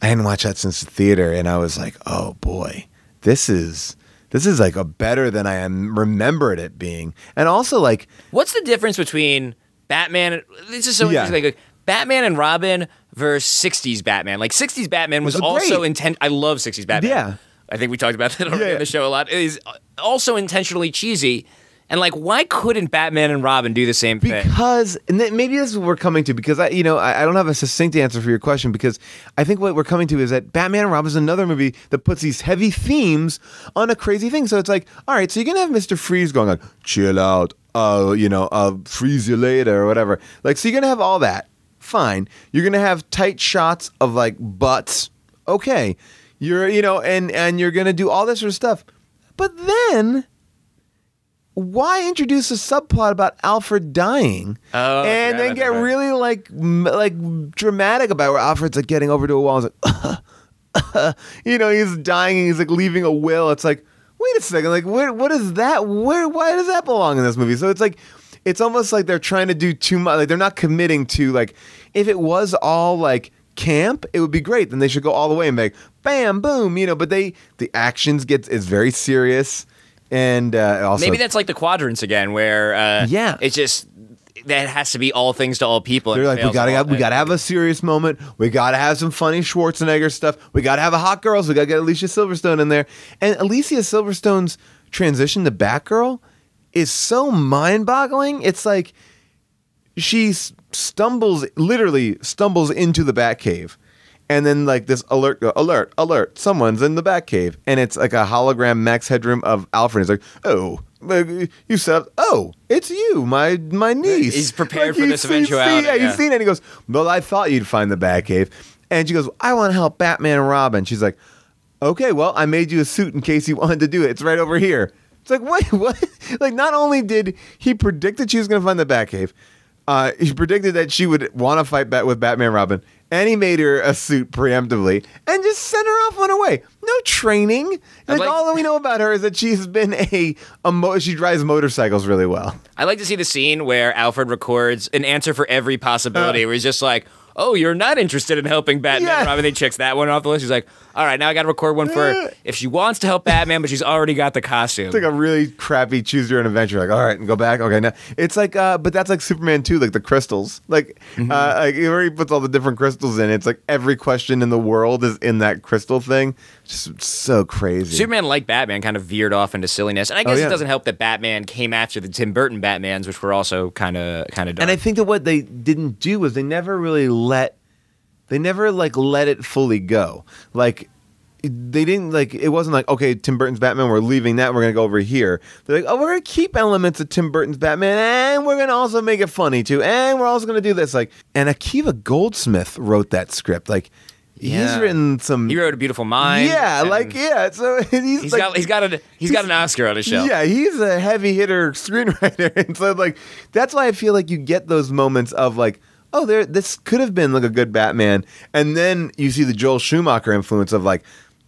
I hadn't watched that since the theater, and I was like, oh boy, this is. This is like a better than I am remembered it being. And also, like, what's the difference between Batman and, this is so yeah. interesting, like, like Batman and Robin versus sixties Batman. Like sixties Batman was, was also intent I love sixties Batman. Yeah. I think we talked about that on yeah. the show a lot. It is also intentionally cheesy. And like, why couldn't Batman and Robin do the same thing? Because, and then maybe this is what we're coming to, because I, you know, I, I don't have a succinct answer for your question, because I think what we're coming to is that Batman and Robin is another movie that puts these heavy themes on a crazy thing. So it's like, all right, so you're gonna have Mister Freeze going like, chill out, uh, you know, I'll freeze you later or whatever. Like, so you're gonna have all that, fine. You're gonna have tight shots of like butts, okay. You're, you know, and and you're gonna do all this sort of stuff, but then. Why introduce a subplot about Alfred dying oh, and then get really like like dramatic about it, where Alfred's like getting over to a wall and is like, uh, uh, you know, he's dying and he's like leaving a will. It's like, wait a second, like where, what is that? Where why does that belong in this movie? So it's like it's almost like they're trying to do too much. Like they're not committing to, like, if it was all like camp, it would be great. Then they should go all the way and be like, bam, boom, you know. But they the actions gets is very serious. And uh, also, maybe that's like the quadrants again, where uh, yeah, it's just that has to be all things to all people. They're like, we gotta have, we gotta have a serious moment. We gotta have some funny Schwarzenegger stuff. We gotta have a hot girl. So we gotta get Alicia Silverstone in there. And Alicia Silverstone's transition to Batgirl is so mind-boggling. It's like she stumbles, literally stumbles into the Batcave. And then like this alert, alert, alert, someone's in the Batcave. And it's like a hologram Max Headroom of Alfred. He's like, oh, you set up, oh, it's you, my my niece. He's prepared like, for this eventuality. See, yeah, yeah, you've seen it. And he goes, well, I thought you'd find the Batcave. And she goes, I want to help Batman and Robin. She's like, okay, well, I made you a suit in case you wanted to do it. It's right over here. It's like, what? what? Like, not only did he predict that she was going to find the Batcave, uh, he predicted that she would want to fight bat with Batman and Robin. And he made her a suit preemptively and just sent her off on her way. No training. Like, like, all that we know about her is that she's been a, a mo she drives motorcycles really well. I like to see the scene where Alfred records an answer for every possibility uh, where he's just like, oh, you're not interested in helping Batman yeah. and Robin. He checks that one off the list. He's like, all right, now I got to record one for if she wants to help Batman, but she's already got the costume. It's like a really crappy choose your own adventure. Like, all right, and go back. Okay, now it's like, uh, but that's like Superman two, like the crystals. Like, mm-hmm. uh, like he already puts all the different crystals in. It's like every question in the world is in that crystal thing. Just so crazy. Superman, like Batman, kind of veered off into silliness, and I guess oh, yeah. it doesn't help that Batman came after the Tim Burton Batmans, which were also kind of kind of. And I think that what they didn't do was they never really let. They never like let it fully go. Like they didn't like it wasn't like, okay, Tim Burton's Batman, we're leaving that, we're gonna go over here. They're like, oh, we're gonna keep elements of Tim Burton's Batman, and we're gonna also make it funny too, and we're also gonna do this. Like, and Akiva Goldsmith wrote that script. Like yeah. he's written some He wrote A Beautiful Mind. Yeah, like yeah. So he's, he's like, got he's got a he's got an Oscar on his shelf. Yeah, he's a heavy hitter screenwriter. And so like that's why I feel like you get those moments of like, oh, there. This could have been like a good Batman, and then you see the Joel Schumacher influence of like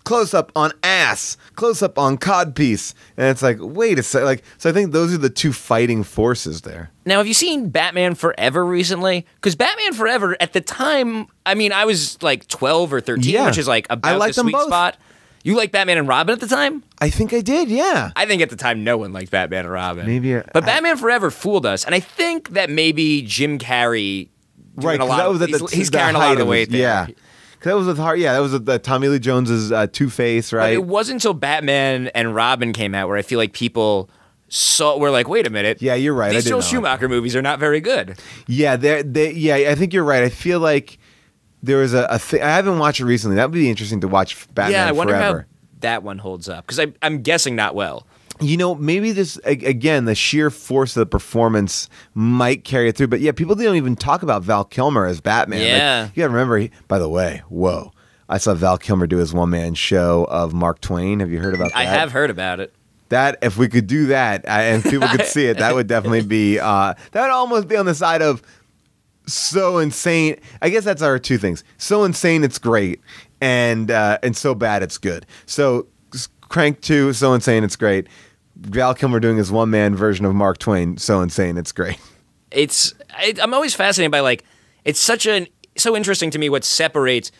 close up on ass, close up on codpiece, and it's like, wait a sec. Like, so I think those are the two fighting forces there. Now, have you seen Batman Forever recently? Because Batman Forever at the time, I mean, I was like twelve or thirteen, yeah. which is like about I like the them sweet both. spot. You liked Batman and Robin at the time? I think I did, yeah. I think at the time no one liked Batman and Robin. Maybe, I, but Batman I, Forever fooled us, and I think that maybe Jim Carrey. Right, a lot of, that was he's, the, he's the carrying a lot of the weight there. Yeah, because that was with hard. Yeah, that was with the Tommy Lee Jones's uh, Two Face, right? But it wasn't until Batman and Robin came out where I feel like people saw. We're like, wait a minute. Yeah, you're right. These Joel Schumacher movies are not very good. Yeah, they. They. Yeah, I think you're right. I feel like there was a. a th I haven't watched it recently. That would be interesting to watch. Batman yeah, I wonder Forever. how that one holds up because I'm guessing not well. You know, maybe this, again, the sheer force of the performance might carry it through. But yeah, people don't even talk about Val Kilmer as Batman. Yeah. Like, you gotta remember, he, by the way, whoa, I saw Val Kilmer do his one-man show of Mark Twain. Have you heard about that? I have heard about it. That, if we could do that I, and people could see it, that would definitely be, uh, that would almost be on the side of so insane. I guess that's our two things. So insane, it's great. And, uh, and so bad, it's good. So Crank two, so insane, it's great. Val Kilmer doing his one-man version of Mark Twain, so insane, it's great. It's I, I'm always fascinated by, like, it's such an, so interesting to me what separates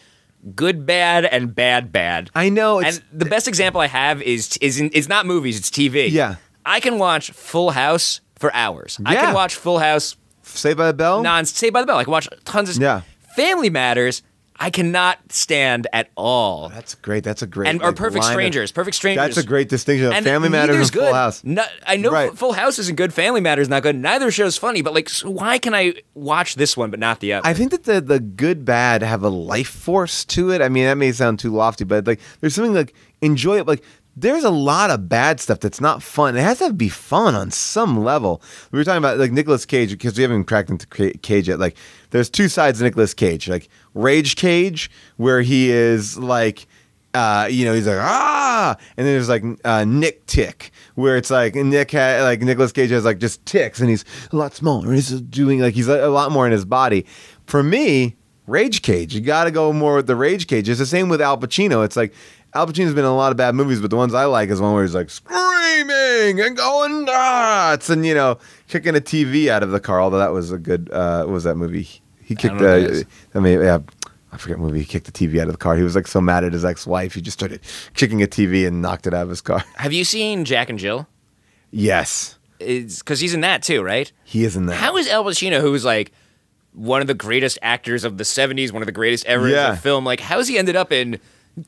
good bad and bad bad. I know. It's, and the best example I have is, is, in, is not movies, it's T V. Yeah. I can watch Full House for hours. Yeah. I can watch Full House. Saved by the Bell? Non, Saved by the Bell. I can watch tons of yeah. Family Matters. I cannot stand at all. That's great. That's a great and or like, Perfect Strangers. Of, Perfect Strangers. That's a great distinction. And Family Matters and good. Full House. No, I know right. Full House isn't good. Family Matters not good. Neither show's funny. But like, so why can I watch this one but not the other? I think that the the good bad have a life force to it. I mean, that may sound too lofty, but like, there's something like enjoy it. Like, there's a lot of bad stuff that's not fun. It has to be fun on some level. We were talking about like Nicolas Cage because we haven't even cracked into Cage yet. Like, there's two sides of Nicolas Cage. Like Rage Cage, where he is like, uh, you know, he's like ah, and then there's like uh, Nick Tick, where it's like Nick ha like Nicolas Cage has like just ticks, and he's a lot smaller. He's doing like he's a lot more in his body. For me, Rage Cage. You got to go more with the Rage Cage. It's the same with Al Pacino. It's like. Al Pacino's been in a lot of bad movies, but the ones I like is one where he's like screaming and going nuts and, you know, kicking a T V out of the car. Although that was a good, uh, what was that movie? He kicked the, I, I mean, yeah, I forget what movie. He kicked the T V out of the car. He was like so mad at his ex-wife. He just started kicking a T V and knocked it out of his car. Have you seen Jack and Jill? Yes. Because he's in that too, right? He is in that. How is Al Pacino, who's like one of the greatest actors of the seventies, one of the greatest ever yeah. in film, like how has he ended up in...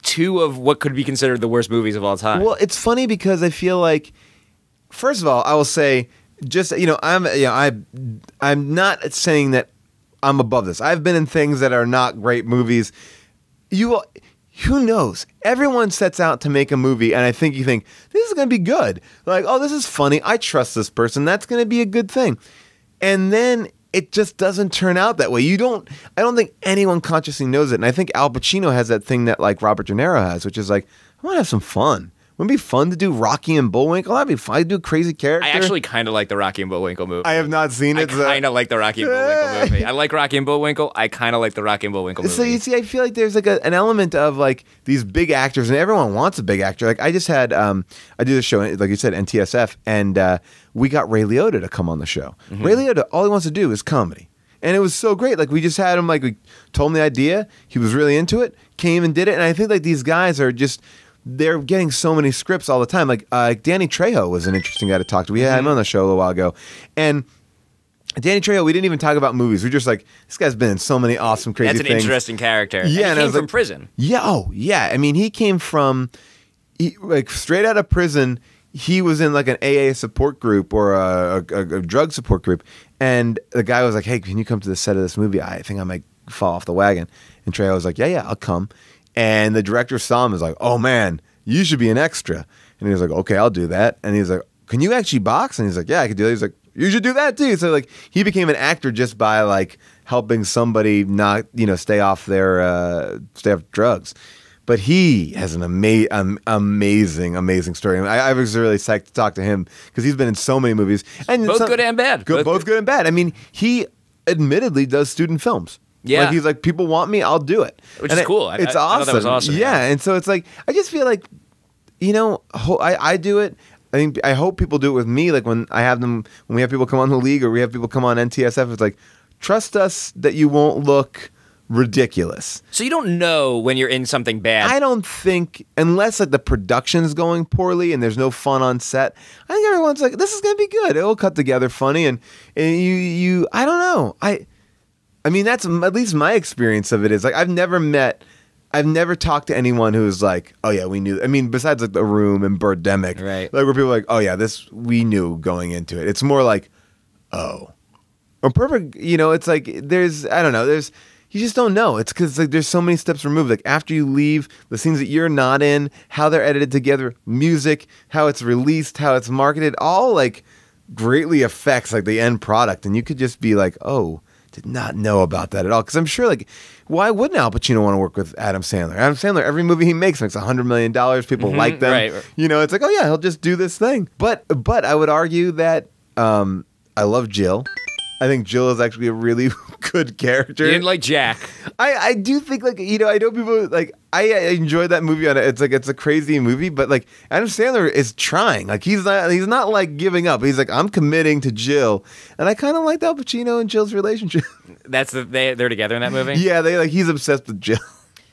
two of what could be considered the worst movies of all time? Well, it's funny because I feel like, first of all, I will say, just you know, I'm you know, I, I'm not saying that I'm above this. I've been in things that are not great movies. You will, who knows? Everyone sets out to make a movie, and I think you think this is going to be good. Like, oh, this is funny. I trust this person. That's going to be a good thing, and then. It just doesn't turn out that way. You don't. I don't think anyone consciously knows it. And I think Al Pacino has that thing that like Robert De Niro has, which is like, I want to have some fun. Wouldn't it be fun to do Rocky and Bullwinkle? That'd be fun. I'd do a crazy character. I actually kind of like the Rocky and Bullwinkle movie. I have not seen it. I kind of so. like the Rocky and Bullwinkle movie. I like Rocky and Bullwinkle. I kind of like the Rocky and Bullwinkle movie. So you see, I feel like there's like a, an element of like these big actors, and everyone wants a big actor. Like I just had, um, I do this show, like you said, N T S F, and uh, we got Ray Liotta to come on the show. Mm-hmm. Ray Liotta, all he wants to do is comedy. And it was so great. Like, we just had him, like, we told him the idea. He was really into it, came and did it. And I think, like, these guys are just, they're getting so many scripts all the time. Like, uh, Danny Trejo was an interesting guy to talk to. We had him on the show a little while ago. And Danny Trejo, we didn't even talk about movies. We were just like, this guy's been in so many awesome, crazy things. That's an things. interesting character. Yeah, and he and came I was from like, prison. Yeah, oh, yeah. I mean, he came from, he, like, straight out of prison. He was in, like, an A A support group or a, a, a drug support group. And the guy was like, hey, can you come to the set of this movie? I think I might fall off the wagon. And Trejo was like, yeah, yeah, I'll come. And the director saw him and was like, oh, man, you should be an extra. And he was like, okay, I'll do that. And he was like, can you actually box? And he's like, yeah, I could do that. He's like, you should do that too. So like he became an actor just by like helping somebody not you know stay off their uh, stay off drugs. But he has an ama um, amazing, amazing story. I, I was really psyched to talk to him because he's been in so many movies, and both some, good and bad. Go, both, both good and bad. I mean, he admittedly does student films. Yeah, like, he's like, people want me, I'll do it, which and is I, cool. I, it's I, awesome. I thought that was awesome. Yeah, and so it's like I just feel like you know I I do it. I think I hope people do it with me. Like when I have them, when we have people come on The League or we have people come on N T S F, it's like, trust us that you won't look ridiculous. So you don't know when you're in something bad. I don't think, unless like the production's going poorly and there's no fun on set. I think everyone's like, this is gonna be good. It'll cut together funny, and and you you I don't know. I I mean that's at least my experience of it is like I've never met. I've never talked to anyone who's like, oh yeah, we knew. I mean, besides like The Room and Birdemic, right? Like where people are like, oh yeah, this we knew going into it. It's more like, oh, or perfect. You know, it's like there's, I don't know, there's, you just don't know. It's because like there's so many steps removed. Like after you leave, the scenes that you're not in, how they're edited together, music, how it's released, how it's marketed, all like greatly affects like the end product. And you could just be like, oh. Did not know about that at all, because I'm sure, like, why wouldn't Al Pacino want to work with Adam Sandler? Adam Sandler, every movie he makes makes a hundred million dollars. People mm-hmm, like them, right, right. You know. It's like, oh yeah, he'll just do this thing. But, but I would argue that um, I love Jill. I think Jill is actually a really good character. You didn't like Jack. I, I do think like you know I know people like I, I enjoyed that movie. On a, it's like it's a crazy movie, but like Adam Sandler is trying. Like he's not he's not like giving up. He's like, I'm committing to Jill, and I kind of liked Al Pacino and Jill's relationship. That's the, they they're together in that movie. Yeah, they like he's obsessed with Jill.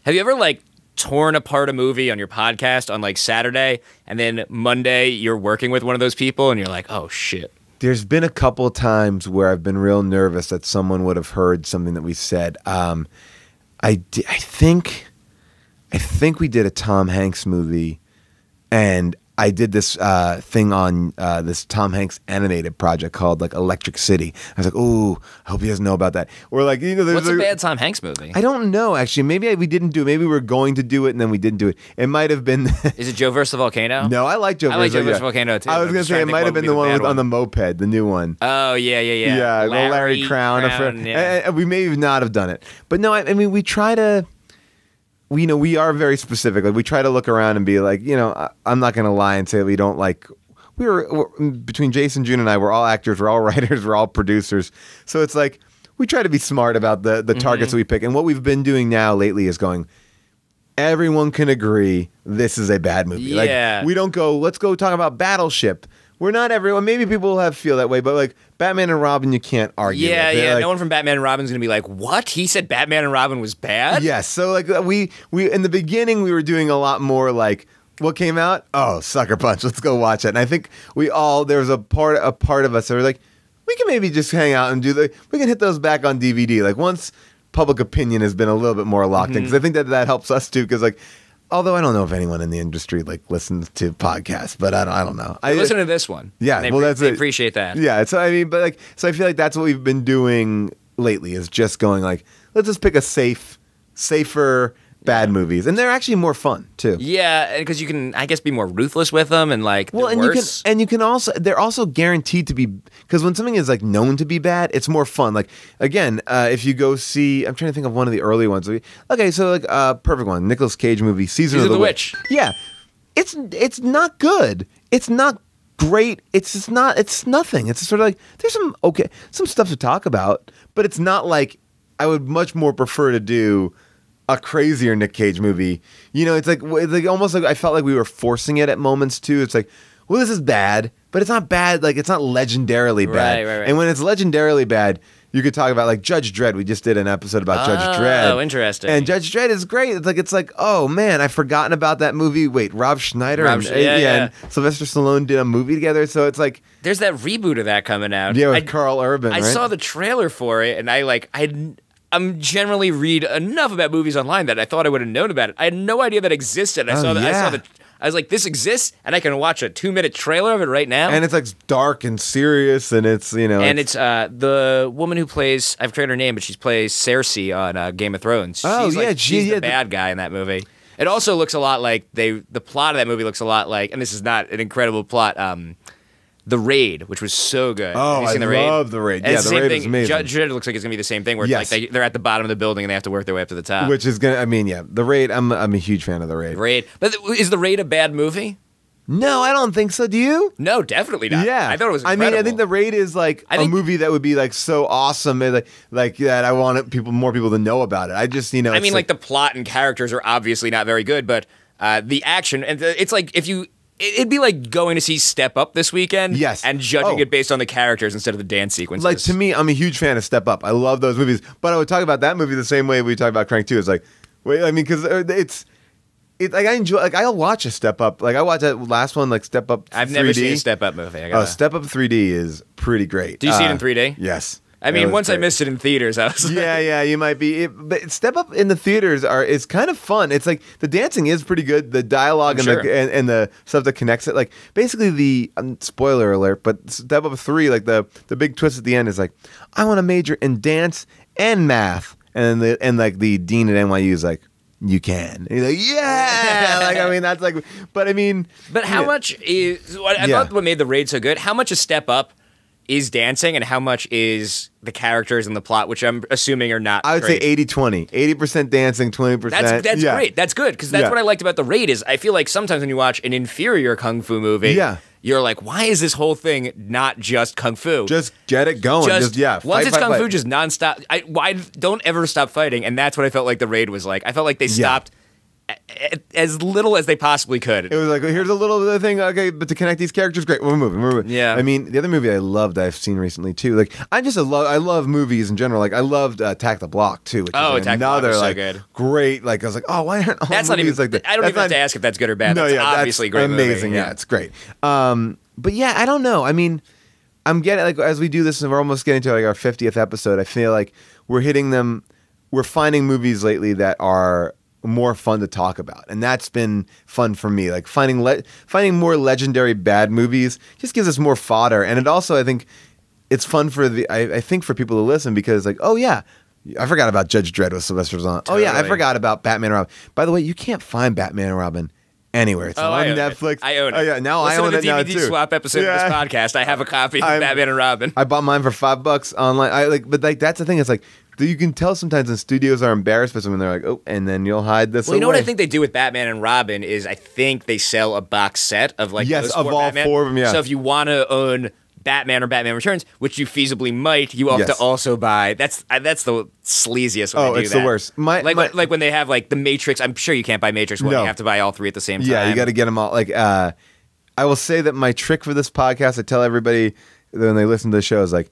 Have you ever like torn apart a movie on your podcast on like Saturday, and then Monday you're working with one of those people, and you're like, oh shit. There's been a couple of times where I've been real nervous that someone would have heard something that we said. Um, I, di I think, I think we did a Tom Hanks movie, and I did this uh, thing on uh, this Tom Hanks animated project called like Electric City. I was like, "Ooh, I hope he doesn't know about that." Or like, you know, there's what's like, a bad Tom Hanks movie? I don't know actually. Maybe I, we didn't do. It. Maybe we were going to do it and then we didn't do it. It might have been. Is it Joe versus the Volcano? No, I like Joe. I like Joe versus yeah. Volcano too. I was I'm gonna say it might have been the one, with, one on the moped, the new one. Oh yeah, yeah, yeah. Yeah, Larry, Larry Crown. Crown yeah. I, I, we may not have done it, but no, I, I mean we try to. We, you know, we are very specific. Like, we try to look around and be like, you know, I, I'm not going to lie and say we don't like. We were, we're between Jason, June, and I. We're all actors. We're all writers. We're all producers. So it's like we try to be smart about the the mm-hmm. targets we pick. And what we've been doing now lately is going. Everyone can agree this is a bad movie. Yeah. Like we don't go. Let's go talk about Battleship. We're not everyone. Maybe people have feel that way, but like Batman and Robin, you can't argue. Yeah, with. yeah. Like, no one from Batman and Robin's gonna be like, "What? He said Batman and Robin was bad." Yes. Yeah, so like we we in the beginning we were doing a lot more like what came out. Oh, Sucker Punch. Let's go watch it. And I think we all there was a part a part of us that were like, we can maybe just hang out and do the we can hit those back on D V D. Like once public opinion has been a little bit more locked mm-hmm. in, because I think that that helps us too. Because like. Although I don't know if anyone in the industry like listens to podcasts, but I don't. I don't know. I listen to this one. Yeah, well, that's it. Appreciate that. Yeah, so I mean, but like, so I feel like that's what we've been doing lately is just going like, let's just pick a safe, safer bad yeah. movies, and they're actually more fun too. Yeah, because you can, I guess, be more ruthless with them and like. Well, and worse. you can, and you can also. They're also guaranteed to be because when something is like known to be bad, it's more fun. Like again, uh, if you go see, I'm trying to think of one of the early ones. Okay, so like uh, perfect one, Nicolas Cage movie, Season of the, the Witch. Witch. Yeah, it's it's not good. It's not great. It's just not. It's nothing. It's sort of like there's some okay, some stuff to talk about, but it's not like I would much more prefer to do. A crazier Nick Cage movie, you know. It's like, it's like almost like I felt like we were forcing it at moments too. It's like, well, this is bad, but it's not bad. Like it's not legendarily bad. Right, right, right. And when it's legendarily bad, you could talk about like Judge Dredd. We just did an episode about oh, Judge Dredd. Oh, interesting. And Judge Dredd is great. It's like it's like oh man, I've forgotten about that movie. Wait, Rob Schneider Rob, and, yeah, yeah, yeah. and Sylvester Stallone did a movie together. So it's like there's that reboot of that coming out. Yeah, with I, Carl Urban. I right? saw the trailer for it, and I like I. I'm generally read enough about movies online that I thought I would have known about it. I had no idea that existed. I oh, saw that. Yeah. I saw the. I was like, this exists, and I can watch a two-minute trailer of it right now. And it's like dark and serious, and it's you know. And it's, it's uh, the woman who plays. I've forgotten her name, but she plays Cersei on uh, Game of Thrones. Oh she's yeah, like, she's yeah, the bad guy in that movie. It also looks a lot like they. The plot of that movie looks a lot like, and this is not an incredible plot. Um, The Raid, which was so good. Oh, I the Raid? love The Raid. And yeah, the, the Raid thing, is amazing. Judge Dredd looks like it's going to be the same thing where yes. it's like they, they're at the bottom of the building and they have to work their way up to the top. Which is going to, I mean, yeah, The Raid, I'm, I'm a huge fan of The Raid. Raid. But th is The Raid a bad movie? No, I don't think so. Do you? No, definitely not. Yeah. I thought it was incredible. I mean, I think The Raid is like I a movie that would be like so awesome and like, like that I want people, more people to know about it. I just, you know. I mean, like, like the plot and characters are obviously not very good, but uh, the action, and the, it's like if you... It'd be like going to see Step Up this weekend yes. and judging oh. it based on the characters instead of the dance sequences. Like, to me, I'm a huge fan of Step Up. I love those movies. But I would talk about that movie the same way we talk about Crank two. It's like, wait, I mean, because it's, it, like, I enjoy, like, I'll watch a Step Up. Like, I watched that last one, like, Step Up I've three D. Never seen a Step Up movie. I gotta... Oh, Step Up three D is pretty great. Do you uh, see it in three D? Yes. I mean, once great. I missed it in theaters, I was like... Yeah, yeah, you might be... It, but Step Up in the theaters are is kind of fun. It's like, the dancing is pretty good. The dialogue and, sure. the, and, and the stuff that connects it. Like, basically the... Um, spoiler alert, but Step Up three, like, the, the big twist at the end is like, I want to major in dance and math. And, the, and like, the dean at N Y U is like, you can. And he's like, yeah! Like, I mean, that's like... But, I mean... But how yeah. much is... I yeah. thought what made The Raid so good, how much is Step Up... is dancing and how much is the characters and the plot, which I'm assuming are not I would great. say eighty twenty. eighty percent dancing, twenty percent. That's, that's yeah. great. That's good, because that's yeah. what I liked about The Raid is I feel like sometimes when you watch an inferior kung fu movie, yeah. you're like, why is this whole thing not just kung fu? Just get it going. Just, just yeah. Fight, once it's fight, kung fight. fu, just nonstop. I, why, don't ever stop fighting, and that's what I felt like The Raid was like. I felt like they stopped... Yeah. as little as they possibly could. It was like, well, here's a little thing, okay, but to connect these characters, great, we're moving, we're moving. Yeah. I mean, the other movie I loved I've seen recently, too, like, I just love, I love movies in general, like, I loved uh, Attack the Block, too, which oh, is Attack another, the Block like, so good. great, like, I was like, oh, why aren't all that's movies not even, like that? I don't that's even not, have to ask if that's good or bad, no, that's yeah, obviously that's great amazing, movie. yeah, yeah, it's great. Um, but yeah, I don't know, I mean, I'm getting, like, as we do this, and we're almost getting to, like, our fiftieth episode, I feel like we're hitting them, we're finding movies lately that are more fun to talk about, and that's been fun for me. Like finding le finding more legendary bad movies just gives us more fodder, and it also I think it's fun for the I, I think for people to listen because like oh yeah, I forgot about Judge Dredd with Sylvester Stallone. Totally. Oh yeah, I forgot about Batman and Robin. By the way, you can't find Batman and Robin anywhere. It's oh, on I Netflix. It. I own it. Oh, yeah. Now Listen I own to the it now too. D V D swap episode yeah. of this podcast. I have a copy of I'm, Batman and Robin. I bought mine for five bucks online. I like, but like that's the thing. It's like you can tell sometimes when studios are embarrassed by something. They're like, oh, and then you'll hide this. Well, away. You know what I think they do with Batman and Robin is I think they sell a box set of like yes those of four all Batman. four of them. Yeah. So if you want to own Batman or Batman Returns, which you feasibly might, you have yes. to also buy. That's uh, that's the sleaziest way oh, to do that. Oh, it's the worst. My, like, my, like when they have like the Matrix, I'm sure you can't buy Matrix one. No. You have to buy all three at the same time. Yeah, you got to get them all. Like, uh, I will say that my trick for this podcast, I tell everybody when they listen to the show is like,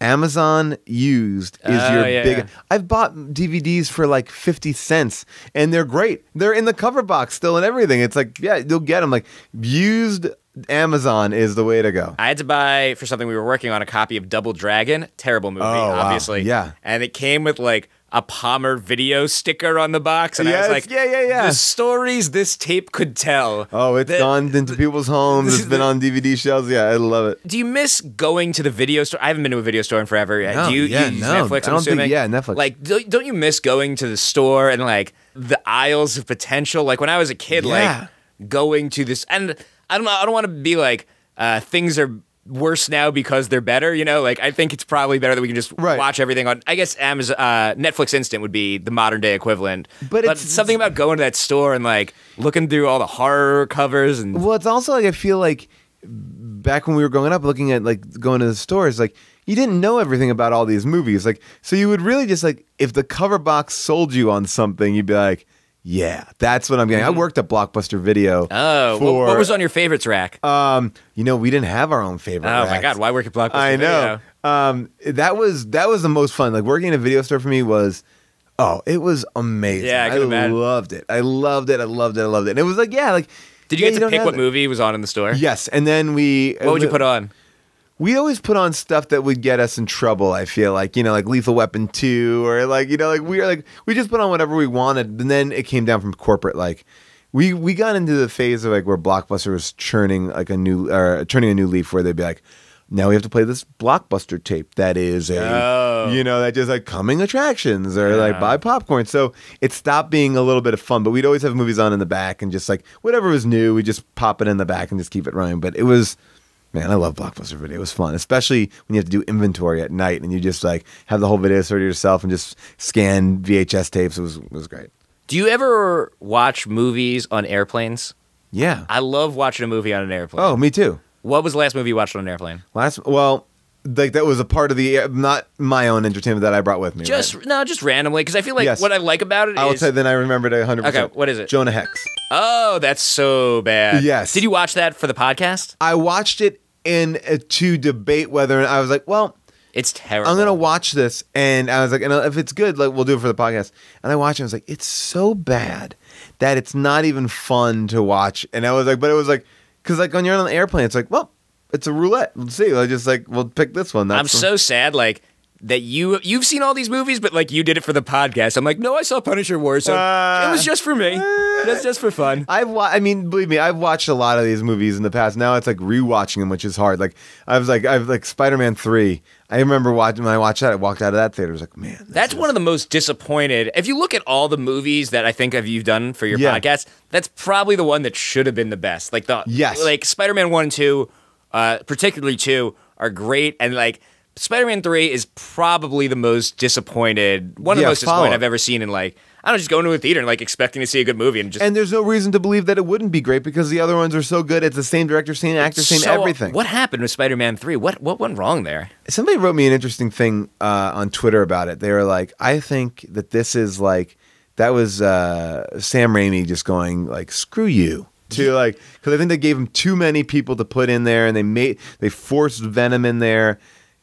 Amazon used is oh, your yeah, big... Yeah. I've bought D V Ds for like fifty cents, and they're great. They're in the cover box still and everything. It's like, yeah, you'll get them. Like, used... Amazon is the way to go. I had to buy, for something we were working on, a copy of Double Dragon. Terrible movie, oh, obviously. Wow. Yeah. And it came with, like, a Palmer Video sticker on the box. And yes, I was like, yeah, yeah, yeah. The stories this tape could tell. Oh, it's the, gone into the, people's homes. It's been the, on D V D shelves. Yeah, I love it. Do you miss going to the video store? I haven't been to a video store in forever. No, do you, yeah, you use no. Netflix, I don't think, yeah, Netflix. Like, don't you miss going to the store and, like, the aisles of potential? Like, when I was a kid, yeah. like, going to this... and. I don't know. I don't want to be like uh, things are worse now because they're better. You know, like I think it's probably better that we can just right. watch everything on. I guess Amazon, uh, Netflix Instant would be the modern day equivalent. But, but it's something about going to that store and like looking through all the horror covers and. Well, it's also like I feel like back when we were growing up, looking at like going to the stores, like you didn't know everything about all these movies, like so you would really just like if the cover box sold you on something, you'd be like. Yeah, that's what I'm getting. I worked at Blockbuster Video. Oh, for, what was on your favorites rack? Um, you know, we didn't have our own favorite. Oh racks. my God, why work at Blockbuster? I know. Video? Um, that was that was the most fun. Like working in a video store for me was, oh, it was amazing. Yeah, I, I loved it. I loved it. I loved it. I loved it. And it was like, yeah, like. Did you yeah, get to you pick what it. movie was on in the store? Yes, and then we. What would you put on? We always put on stuff that would get us in trouble, I feel like, you know, like Lethal Weapon two or like, you know, like we were like, we just put on whatever we wanted. And then it came down from corporate. Like we, we got into the phase of like where Blockbuster was churning like a new, or turning a new leaf where they'd be like, now we have to play this Blockbuster tape that is a, oh. you know, that just like coming attractions or yeah. like buy popcorn. So it stopped being a little bit of fun, but we'd always have movies on in the back and just like whatever was new, we just pop it in the back and just keep it running. But it was, man, I love Blockbuster video. It was fun, especially when you have to do inventory at night and you just like have the whole video store to yourself and just scan V H S tapes. It was it was great. Do you ever watch movies on airplanes? Yeah, I love watching a movie on an airplane. Oh, me too. What was the last movie you watched on an airplane? Last, well, like that was a part of the not my own entertainment that I brought with me. Just right? no, just randomly because I feel like yes. what I like about it. I will say then I remembered it one hundred percent. Okay, what is it? Jonah Hex. Oh, that's so bad. Yes. Did you watch that for the podcast? I watched it. In uh, to debate whether I was like, well, it's terrible. I'm gonna watch this, and I was like, and if it's good, like we'll do it for the podcast. And I watched it, and I was like, it's so bad that it's not even fun to watch. And I was like, but it was like, because like when you're on an airplane, it's like, well, it's a roulette. Let's see. I just like, we'll pick this one. That's I'm so one. sad, like that you you've seen all these movies, but like you did it for the podcast. I'm like, no, I saw Punisher Warzone. Uh, it was just for me. Uh, That's just for fun. I've, wa I mean, believe me, I've watched a lot of these movies in the past. Now it's like rewatching them, which is hard. Like I was like, I've like Spider-Man three. I remember watching when I watched that. I walked out of that theater. I was like, man, that's one of the most disappointed. If you look at all the movies that I think of you've done for your yeah. podcast, that's probably the one that should have been the best. Like the yes, like Spider-Man one and two, uh, particularly two, are great, and like. Spider-Man three is probably the most disappointed, one of yeah, the most disappointed I've ever seen in like, I don't know, just going to a theater and like expecting to see a good movie. And just and there's no reason to believe that it wouldn't be great because the other ones are so good. It's the same director, same actor, same so, everything. What happened with Spider-Man three? What, what went wrong there? Somebody wrote me an interesting thing uh, on Twitter about it. They were like, I think that this is like, that was uh, Sam Raimi just going like, screw you. To like, because I think they gave him too many people to put in there and they made, they forced Venom in there.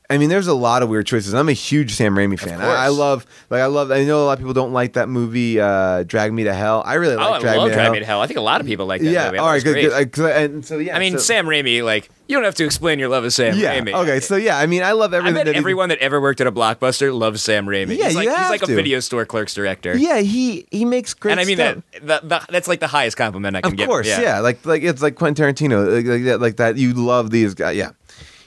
I mean, there's a lot of weird choices. I'm a huge Sam Raimi fan. I, I love, like, I love. I know a lot of people don't like that movie, uh, Drag Me to Hell. I really like oh, Drag, I love Me, Drag to Me to Hell. I think a lot of people like that. Yeah, movie. all right, good, good, good. And so yeah, I mean, so, Sam Raimi. Like, you don't have to explain your love of Sam yeah, Raimi. Okay, so yeah, I mean, I love everything. I bet that everyone that ever worked at a Blockbuster loves Sam Raimi. Yeah, he's like, you have he's like to. a video store clerk's director. Yeah, he he makes great. And I mean stuff. That, that, that that's like the highest compliment I can get. Of course, get. Yeah. yeah, like like it's like Quentin Tarantino, like, like that, like that. You love these guys, yeah.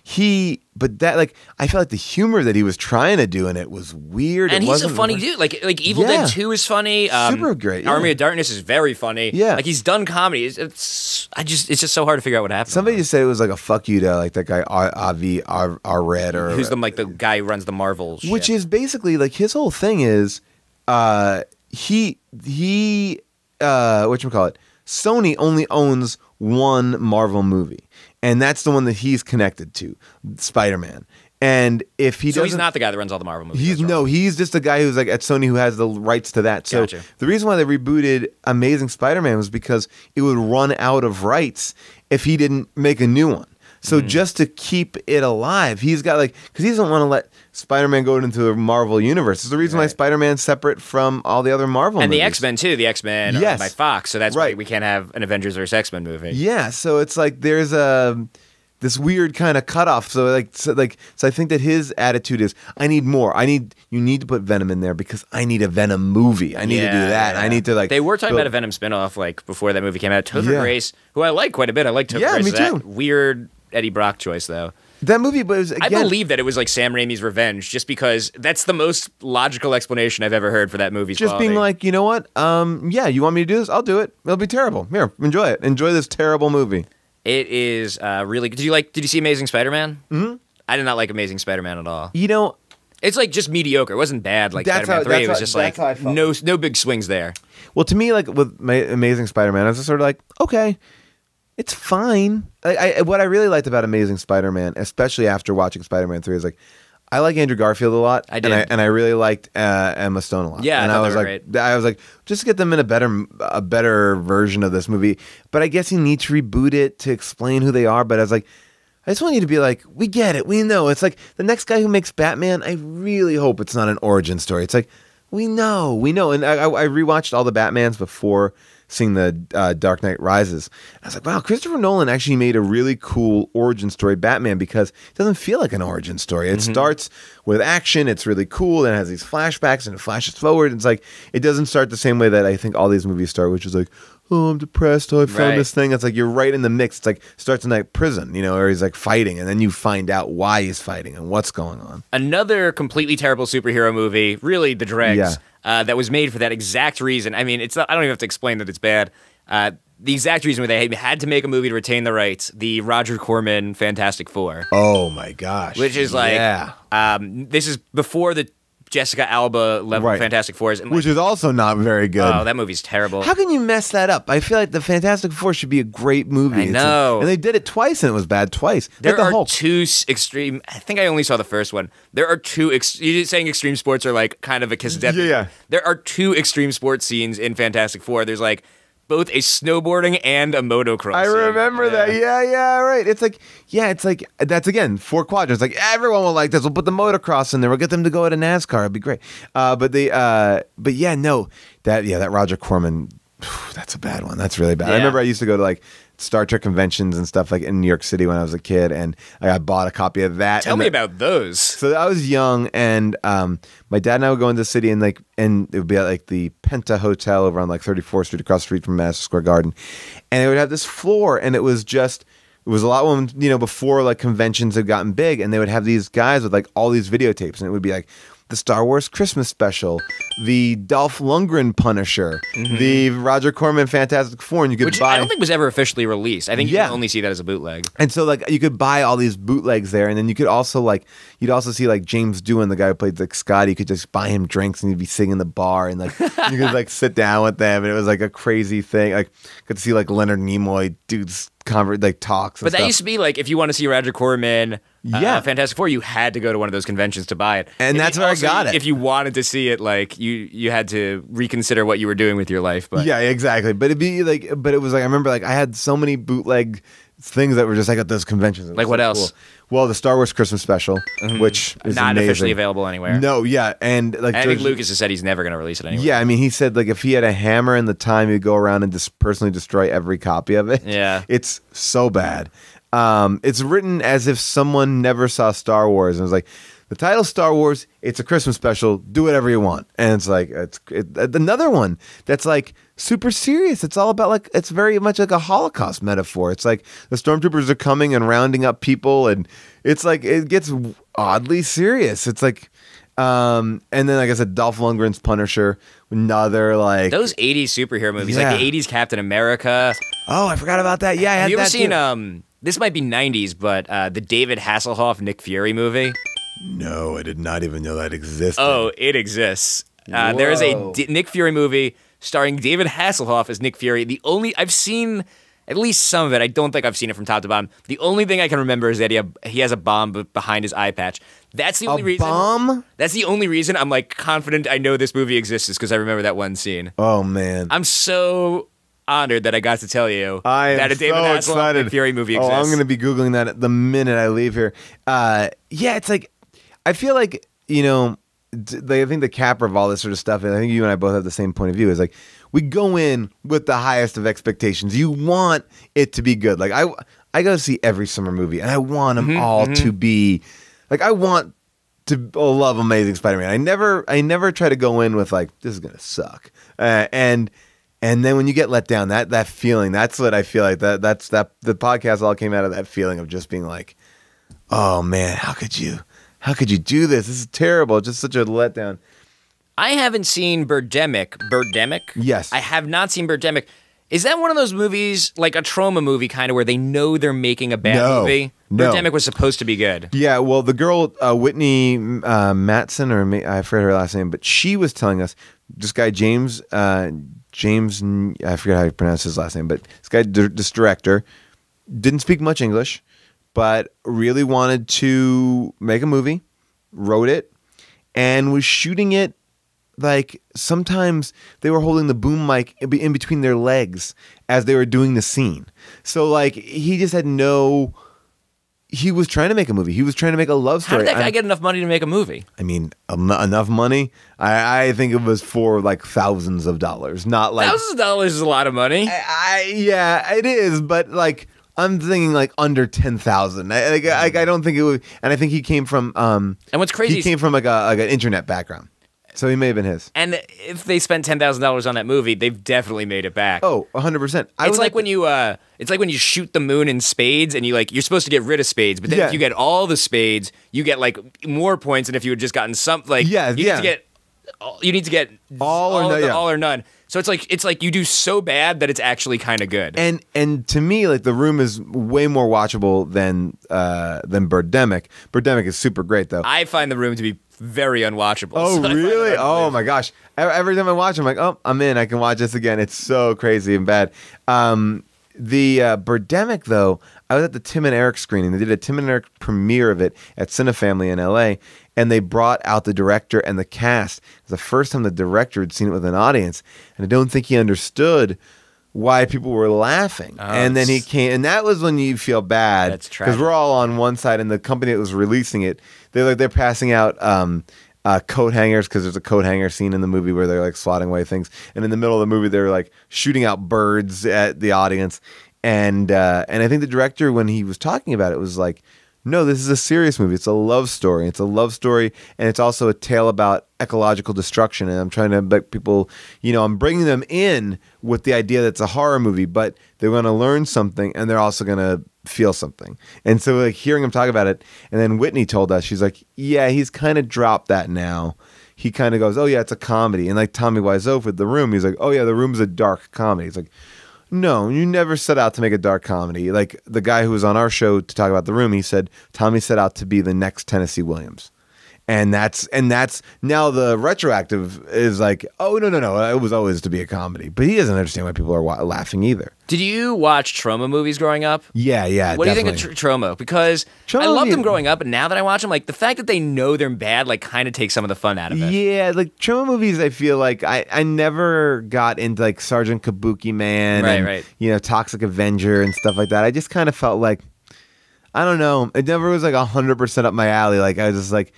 He, but that, like, I felt like the humor that he was trying to do in it was weird. And it he's wasn't a funny dude. Like, like Evil Dead two is funny. Um, Super great. Yeah. Army of Darkness is very funny. Yeah. Like, he's done comedy. It's, it's, I just, it's just so hard to figure out what happened. Somebody just said it was like a fuck you to, like, that guy, Avi Arad, or. Who's the, like, the guy who runs the Marvel shit. Which is basically, like, his whole thing is, uh, he, he, uh, whatchamacallit, Sony only owns one Marvel movie. And that's the one that he's connected to, Spider-Man. And if he so doesn't, he's not the guy that runs all the Marvel movies. He's no, right. he's just the guy who's like at Sony who has the rights to that. So gotcha. The reason why they rebooted Amazing Spider-Man was because it would run out of rights if he didn't make a new one. So mm. just to keep it alive, he's got like because he doesn't want to let Spider-Man go into the Marvel universe. It's the reason right. why Spider-Man's separate from all the other Marvel and movies. And the X-Men too. The X-Men yes. by Fox, so that's right. why we can't have an Avengers versus X-Men movie. Yeah, so it's like there's a this weird kind of cutoff. So like so like so I think that his attitude is I need more. I need you need to put Venom in there because I need a Venom movie. I need yeah, to do that. Yeah. I need to like They were talking about a Venom spinoff like before that movie came out. Topher yeah. Grace, who I like quite a bit. I like Topher yeah, Grace. Me that too. Weird Eddie Brock choice though. That movie, but it was, again, I believe that it was like Sam Raimi's revenge, just because that's the most logical explanation I've ever heard for that movie's just quality. Being like, you know what? Um, yeah, you want me to do this? I'll do it. It'll be terrible. Here, enjoy it. Enjoy this terrible movie. It is uh, really. Did you like? Did you see Amazing Spider-Man? Mm-hmm. I did not like Amazing Spider-Man at all. You know, it's like just mediocre. It wasn't bad. Like Spider-Man three, it was just like no no big swings there. Well, to me, like with my Amazing Spider-Man, I was just sort of like, okay. It's fine. I, I, what I really liked about Amazing Spider-Man, especially after watching Spider-Man three, is like, I like Andrew Garfield a lot, I did. and I and I really liked uh, Emma Stone a lot. Yeah, and I, I was like, great. I was like, just get them in a better a better version of this movie. But I guess you need to reboot it to explain who they are. But I was like, I just want you to be like, we get it, we know. It's like the next guy who makes Batman, I really hope it's not an origin story. It's like, we know, we know. And I, I rewatched all the Batmans before seeing the uh, Dark Knight Rises. I was like, wow, Christopher Nolan actually made a really cool origin story Batman, because it doesn't feel like an origin story. It mm-hmm. starts with action. It's really cool. And it has these flashbacks and it flashes forward. And it's like, it doesn't start the same way that I think all these movies start, which is like, oh, I'm depressed. Oh, I found right. this thing. It's like, you're right in the mix. It's like, starts in like prison, you know, or he's like fighting, and then you find out why he's fighting and what's going on. Another completely terrible superhero movie, really the dregs, yeah. uh, that was made for that exact reason. I mean, it's not, I don't even have to explain that it's bad. Uh, the exact reason why they had to make a movie to retain the rights, the Roger Corman Fantastic Four. Oh my gosh. Which is like, yeah. um, this is before the Jessica Alba level right. Fantastic Fours. And like, which is also not very good. Oh, that movie's terrible. How can you mess that up? I feel like the Fantastic Four should be a great movie. I know. Like, and they did it twice and it was bad twice. There like the are Hulk. two extreme... I think I only saw the first one. There are two... Ex, you're saying extreme sports are like kind of a kiss of death. Yeah, yeah. There are two extreme sports scenes in Fantastic Four. There's like... both a snowboarding and a motocross. I remember yeah. that. Yeah, yeah, right. It's like, yeah, it's like, that's again, four quadrants. Like, everyone will like this. We'll put the motocross in there. We'll get them to go at a NASCAR. It'd be great. Uh, but they, uh, but yeah, no, that, yeah, that Roger Corman, phew, that's a bad one. That's really bad. Yeah. I remember I used to go to like Star Trek conventions and stuff like in New York City when I was a kid, and I, I bought a copy of that. Tell me the, about those. So I was young, and um, my dad and I would go into the city, and like, and it would be at like the Penta Hotel over on like thirty-fourth Street, across the street from Madison Square Garden, and it would have this floor, and it was just. It was a lot when, you know, before like conventions had gotten big, and they would have these guys with like all these videotapes, and it would be like the Star Wars Christmas special, the Dolph Lundgren Punisher, mm-hmm. the Roger Corman Fantastic Four, and you could Which buy. I don't think was ever officially released. I think you yeah. can only see that as a bootleg. And so, like, you could buy all these bootlegs there, and then you could also like, you'd also see like James Doohan, the guy who played like Scotty, you could just buy him drinks, and he'd be singing in the bar, and like you could like sit down with them, and it was like a crazy thing. Like, could see like Leonard Nimoy dudes convert like talks, and but that stuff. used to be like if you want to see Roger Corman. Yeah, uh, Fantastic Four. You had to go to one of those conventions to buy it, and if that's where also, I got it. If you wanted to see it, like you, you had to reconsider what you were doing with your life. But yeah, exactly. But it'd be like, but it was like I remember, like I had so many bootleg things that were just like at those conventions. Like what so else? Cool. Well, the Star Wars Christmas special, mm-hmm. which is not amazing. Officially available anywhere. No, yeah, and like I George, think Lucas has said he's never going to release it anywhere. Yeah, I mean, he said like if he had a hammer and the time, he'd go around and just personally destroy every copy of it. Yeah, it's so bad. Um, it's written as if someone never saw Star Wars, and it was like, the title Star Wars, it's a Christmas special, do whatever you want. And it's like, it's it, another one that's like super serious. It's all about like, it's very much like a Holocaust metaphor. It's like the stormtroopers are coming and rounding up people, and it's like, it gets oddly serious. It's like, um, and then like I said, Dolph Lundgren's Punisher, another like... Those eighties superhero movies, yeah. like the eighties Captain America. Oh, I forgot about that. Yeah, I had that. Have you ever seen... Too. Um, This might be nineties, but uh, the David Hasselhoff Nick Fury movie. No, I did not even know that existed. Oh, it exists. Uh, there is a D Nick Fury movie starring David Hasselhoff as Nick Fury. The only I've seen at least some of it. I don't think I've seen it from top to bottom. The only thing I can remember is that he, have, he has a bomb behind his eye patch. That's the only a reason. Bomb? That's the only reason I'm like confident I know this movie exists, is because I remember that one scene. Oh man, I'm so. Honored that I got to tell you I am that a David so Hasselhoff excited. Nick Fury movie exists. Oh, I'm going to be Googling that the minute I leave here. Uh, yeah, it's like, I feel like, you know, they, I think the capper of all this sort of stuff, and I think you and I both have the same point of view, is like, we go in with the highest of expectations. You want it to be good. Like, I, I go see every summer movie, and I want them mm-hmm, all mm-hmm. to be, like, I want to love Amazing Spider-Man. I never, I never try to go in with, like, this is going to suck. Uh, and... And then when you get let down, that that feeling, that's what I feel like. That that's that the podcast all came out of that feeling of just being like, oh man, how could you, how could you do this? This is terrible. Just such a letdown. I haven't seen Birdemic. Birdemic? Yes. I have not seen Birdemic. Is that one of those movies, like a trauma movie kind of, where they know they're making a bad no, movie? No. Birdemic was supposed to be good. Yeah, well, the girl, uh, Whitney uh, Matson, or I forget her last name, but she was telling us, this guy James, uh, James, I forget how you pronounce his last name, but this guy, this director, didn't speak much English, but really wanted to make a movie, wrote it, and was shooting it. Like, sometimes they were holding the boom mic in between their legs as they were doing the scene. So, like, he just had no... He was trying to make a movie. He was trying to make a love story. How did that guy I, get enough money to make a movie? I mean, um, enough money? I, I think it was for like thousands of dollars, not like... Thousands of dollars is a lot of money. I, I, yeah, it is, but like, I'm thinking like under ten thousand. I, like, I, I don't think it would... And I think he came from... Um, and what's crazy... He came from like, a, like an internet background. So he may have been his. And if they spent ten thousand dollars on that movie, they've definitely made it back. Oh, one hundred percent. I it's like, like when you uh, it's like when you shoot the moon in spades and you like you're supposed to get rid of spades, but then yeah. if you get all the spades, you get like more points than if you had just gotten some like yeah, you yeah. need to get you need to get all, all, or, no, the, yeah. all or none. So it's like it's like you do so bad that it's actually kind of good. And and to me, like The Room is way more watchable than uh than Birdemic. Birdemic is super great though. I find The Room to be very unwatchable. Oh, so really? Oh, my gosh. Every time I watch, I'm like, oh, I'm in. I can watch this again. It's so crazy and bad. Um, the uh, Birdemic, though, I was at the Tim and Eric screening. They did a Tim and Eric premiere of it at Cinefamily in L A, and they brought out the director and the cast. It was the first time the director had seen it with an audience, and I don't think he understood why people were laughing. Oh, and then he came, and that was when you feel bad. That's tragic. Because we're all on one side, and the company that was releasing it, they're like they're passing out um, uh, coat hangers because there's a coat hanger scene in the movie where they're like swatting away things, and in the middle of the movie they're like shooting out birds at the audience, and uh, and I think the director when he was talking about it was like, no, this is a serious movie. It's a love story. It's a love story, and it's also a tale about ecological destruction. And I'm trying to make people, you know, I'm bringing them in with the idea that it's a horror movie, but they're going to learn something, and they're also going to feel something. And so, like, hearing him talk about it, and then Whitney told us, she's like, yeah, he's kind of dropped that now. He kind of goes, oh, yeah, it's a comedy. And like Tommy Wiseau with The Room, he's like, oh, yeah, The Room's a dark comedy. He's like, no, you never set out to make a dark comedy. Like the guy who was on our show to talk about The Room, he said Tommy set out to be the next Tennessee Williams, and that's and that's now the retroactive is like, oh no no no, it was always to be a comedy. But he doesn't understand why people are wa laughing either. Did you watch trauma movies growing up? Yeah, yeah. What definitely. do you think of tr trauma? Because trauma I loved them growing up, and now that I watch them, like the fact that they know they're bad, like kind of takes some of the fun out of it. Yeah, like trauma movies, I feel like I I never got into like Sergeant Kabuki Man, right, and, right. you know, Toxic Avenger and stuff like that. I just kind of felt like, I don't know, it never was like a hundred percent up my alley. Like I was just like,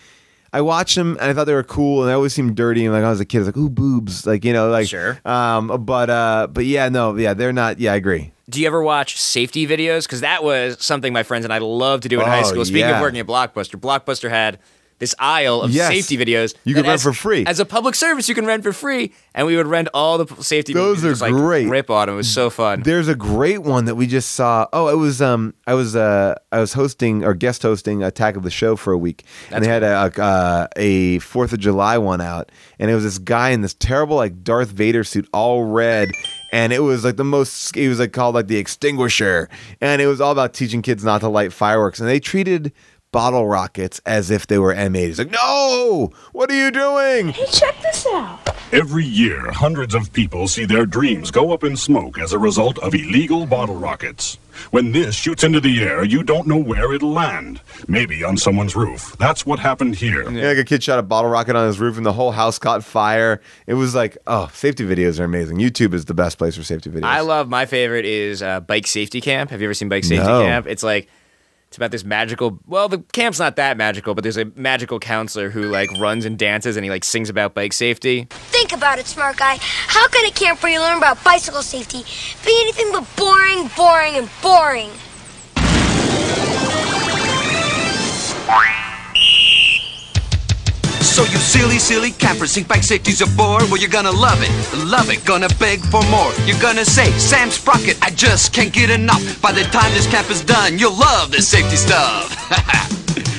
I watched them and I thought they were cool, and they always seemed dirty. And like when I was a kid, I was like, "Ooh, boobs!" Like you know, like sure. Um, but uh, but yeah, no, yeah, they're not. Yeah, I agree. Do you ever watch safety videos? Because that was something my friends and I loved to do in oh, high school. Speaking yeah. of working at Blockbuster, Blockbuster had this aisle of yes. safety videos. You could rent as, for free as a public service. You can rent for free, and we would rent all the safety. Those videos. are just, great. Like, rip on them. It was so fun. There's a great one that we just saw. Oh, it was um, I was uh, I was hosting or guest hosting Attack of the Show for a week, That's and they cool. had a uh, a Fourth of July one out, and it was this guy in this terrible like Darth Vader suit, all red. And it was like the most, it was like called like the Extinguisher, and it was all about teaching kids not to light fireworks, and they treated bottle rockets as if they were M eights. It's like, no! What are you doing? Hey, check this out. Every year, hundreds of people see their dreams go up in smoke as a result of illegal bottle rockets. When this shoots into the air, you don't know where it'll land. Maybe on someone's roof. That's what happened here. Yeah, like a kid shot a bottle rocket on his roof and the whole house caught fire. It was like, oh, safety videos are amazing. YouTube is the best place for safety videos. I love, my favorite is uh, Bike Safety Camp. Have you ever seen Bike Safety no. Camp? It's like, it's about this magical, well, the camp's not that magical, but there's a magical counselor who, like, runs and dances and he, like, sings about bike safety. Think about it, smart guy. How can a camp where you learn about bicycle safety be anything but boring, boring, and boring? So you silly, silly campers think bike safety's a bore? Well, you're gonna love it, love it, gonna beg for more. You're gonna say, Sam Sprocket, I just can't get enough. By the time this camp is done, you'll love this safety stuff.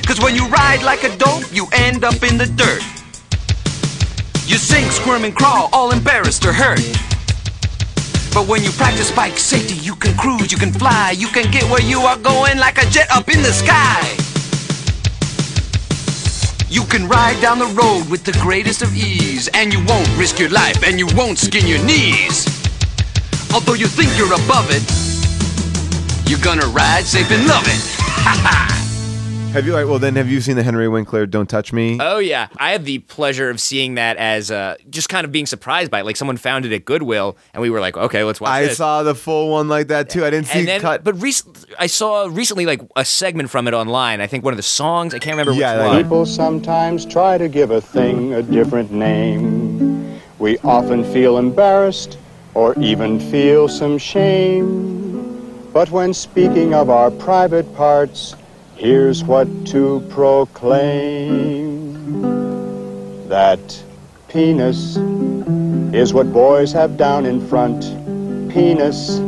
Cause when you ride like a dope, you end up in the dirt. You sink, squirm, and crawl, all embarrassed or hurt. But when you practice bike safety, you can cruise, you can fly, you can get where you are going like a jet up in the sky. You can ride down the road with the greatest of ease, and you won't risk your life, and you won't skin your knees. Although you think you're above it, you're gonna ride safe and love it. Ha ha! Have you? Well, then, have you seen the Henry Winkler "Don't Touch Me"? Oh yeah, I had the pleasure of seeing that as uh, just kind of being surprised by it. Like someone found it at Goodwill, and we were like, "Okay, let's watch." I this. saw the full one like that too. I didn't see and then, cut, but recently I saw recently like a segment from it online. I think one of the songs. I can't remember yeah, which one. People sometimes try to give a thing a different name. We often feel embarrassed, or even feel some shame. But when speaking of our private parts, here's what to proclaim. That penis is what boys have down in front. Penis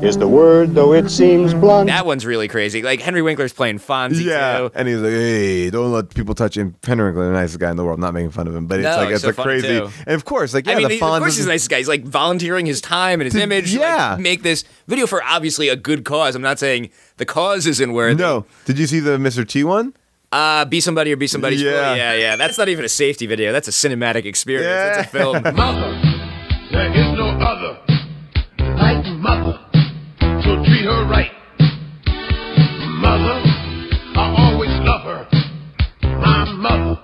is the word, though it seems blunt. That one's really crazy. Like, Henry Winkler's playing Fonzie, yeah, too. And he's like, hey, don't let people touch him. Henry Winkler, the nicest guy in the world. I'm not making fun of him, but it's no, like, it's so a crazy. Too. And of course, like, yeah, I mean, the he, Fonz. Of course he's the nicest guy. He's like volunteering his time and his to, image yeah. to like, make this video for obviously a good cause. I'm not saying the cause isn't worthy. No. Did you see the Mister T one? Uh, be somebody or be somebody's yeah. Boy. Yeah, yeah. That's not even a safety video. That's a cinematic experience. Yeah. That's a film. Mother, there is no other like mother. So treat her right. Mother, I always love her. My mother.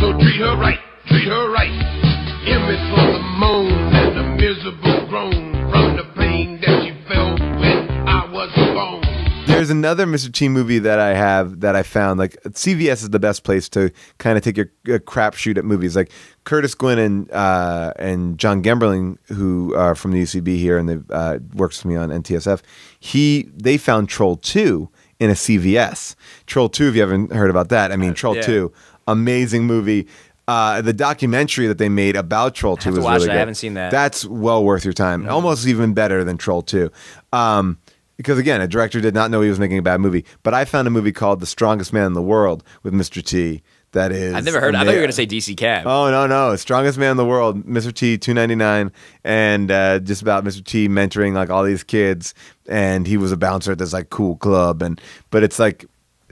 So treat her right, treat her right. Image for the moan and the miserable groan from the pain that she felt when I was born. There's another Mister T movie that I have that I found. Like, C V S is the best place to kind of take your, your crapshoot at movies. Like, Curtis Gwynn and uh, and John Gemberling, who are from the U C B here and they uh, works with me on N T S F, he they found Troll two in a C V S. Troll two, if you haven't heard about that, I mean, Troll yeah. two, amazing movie. Uh, the documentary that they made about Troll two was really good. I haven't seen that. That's well worth your time. Mm-hmm. Almost even better than Troll two. Um, because again, a director did not know he was making a bad movie. But I found a movie called The Strongest Man in the World with Mister T. That is, I've never heard. Amazing. I thought you were going to say D C Cab. Oh no, no, Strongest Man in the World, Mister T, two ninety nine, and uh, just about Mister T mentoring like all these kids, and he was a bouncer at this like cool club, and but it's like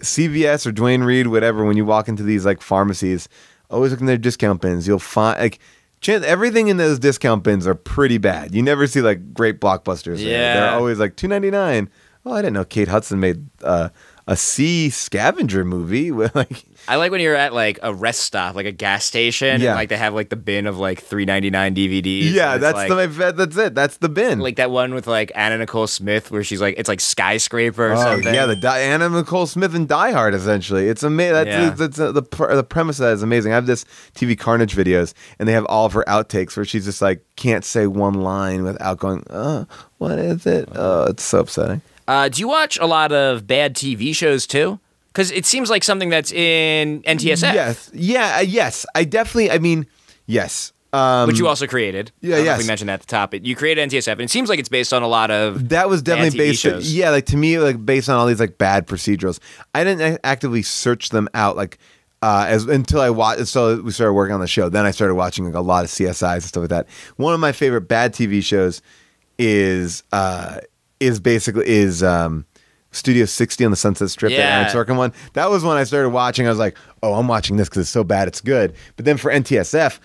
C V S or Duane Reade, whatever. When you walk into these like pharmacies, always look in their discount bins. You'll find like everything in those discount bins are pretty bad. You never see like great blockbusters. Yeah, there. They're always like two ninety nine. Oh, I didn't know Kate Hudson made Uh, a sea scavenger movie. Like, I like when you're at like a rest stop, like a gas station, yeah. and like they have like the bin of like three ninety-nine D V Ds. Yeah, that's like, the, that's it. That's the bin. Like that one with like Anna Nicole Smith where she's like, it's like Skyscraper or oh, something. Yeah, the Di Anna Nicole Smith and Die Hard essentially. It's amazing. Yeah. That's, that's, the, the premise of that is amazing. I have this T V Carnage videos and they have all of her outtakes where she's just like, can't say one line without going, oh, what is it? Oh, it's so upsetting. Uh, do you watch a lot of bad T V shows too? Because it seems like something that's in N T S F. Yes, yeah, uh, yes. I definitely. I mean, yes. Um, Which you also created. Yeah, yeah. We mentioned that at the top. It, you created N T S F, and it seems like it's based on a lot of that was definitely bad T V based. Shows. Yeah, like to me, like based on all these like bad procedurals. I didn't actively search them out, like uh, as until I watched. So we started working on the show. Then I started watching like a lot of C S Is and stuff like that. One of my favorite bad T V shows is. Uh, Is basically is um, Studio sixty on the Sunset Strip, yeah. the Aaron Sorkin one. That was when I started watching. I was like, oh, I'm watching this because it's so bad, it's good. But then for N T S F,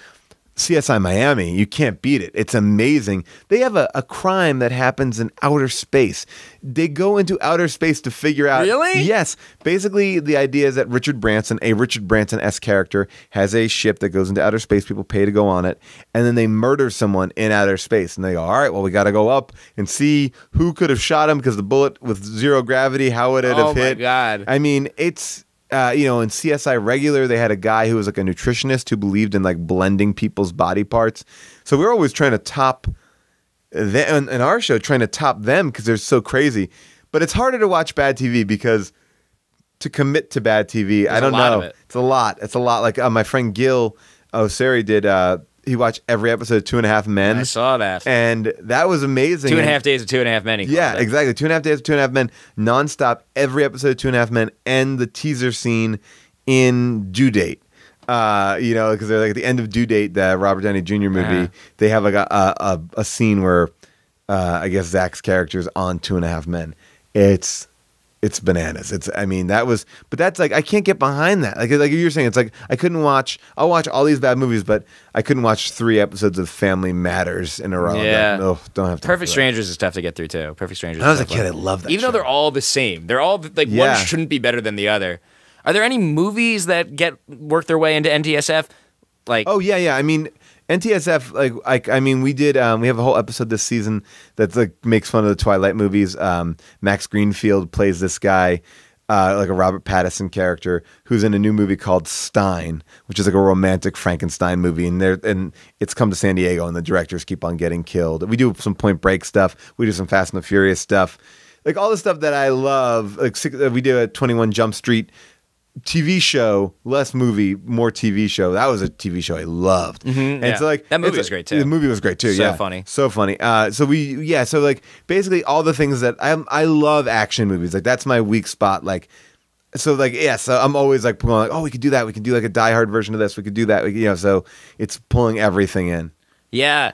C S I Miami, you can't beat it. It's amazing. They have a, a crime that happens in outer space. They go into outer space to figure out. Really? Yes. Basically, the idea is that Richard Branson, a Richard Branson-esque character, has a ship that goes into outer space. People pay to go on it. And then they murder someone in outer space. And they go, all right, well, we got to go up and see who could have shot him because the bullet with zero gravity, how would it have hit? Oh, my God. I mean, it's... Uh, you know, in C S I Regular, they had a guy who was like a nutritionist who believed in like blending people's body parts. So we were always trying to top them in our show, trying to top them because they're so crazy. But it's harder to watch bad T V because to commit to bad T V, There's I don't know. It. It's a lot. It's a lot. Like uh, my friend Gil Oseri did. Uh, He watched every episode of Two and a Half Men. I saw that. And that was amazing. Two and a half days of Two and a Half Men. Yeah, that. exactly. Two and a half days of Two and a Half Men, nonstop, every episode of Two and a Half Men, and the teaser scene in Due Date. Uh, you know, because they're like at the end of Due Date, the Robert Downey Junior movie, uh-huh. they have like a, a, a scene where uh, I guess Zach's character is on Two and a Half Men. It's it's bananas. It's, I mean, that was, but that's like, I can't get behind that. Like, like you're saying, it's like, I couldn't watch, I'll watch all these bad movies, but I couldn't watch three episodes of Family Matters in a row. Yeah. That, oh, don't have time. Perfect Strangers is tough to get through too. Perfect Strangers. I was a kid, I love that. Even show. Though they're all the same. They're all like, yeah. One shouldn't be better than the other. Are there any movies that get, work their way into N T S F? Like, oh yeah, yeah. I mean, N T S F, like, like I mean, we did. Um, we have a whole episode this season that like makes fun of the Twilight movies. Um, Max Greenfield plays this guy, uh, like a Robert Pattinson character, who's in a new movie called Stein, which is like a romantic Frankenstein movie, and there and it's come to San Diego, and the directors keep on getting killed. We do some Point Break stuff. We do some Fast and the Furious stuff, like all the stuff that I love. Like six, we do a twenty-one Jump Street. T V show, less movie, more T V show. That was a T V show I loved. Mm-hmm, and yeah. So like that movie was great too. The movie was great too. So yeah, funny, so funny. Uh, so we, yeah. So like basically all the things that I I love action movies. Like that's my weak spot. Like so like yeah. So I'm always like pulling like, oh, we could do that. We could do like a Die Hard version of this. We could do that. We, you know. So it's pulling everything in. Yeah.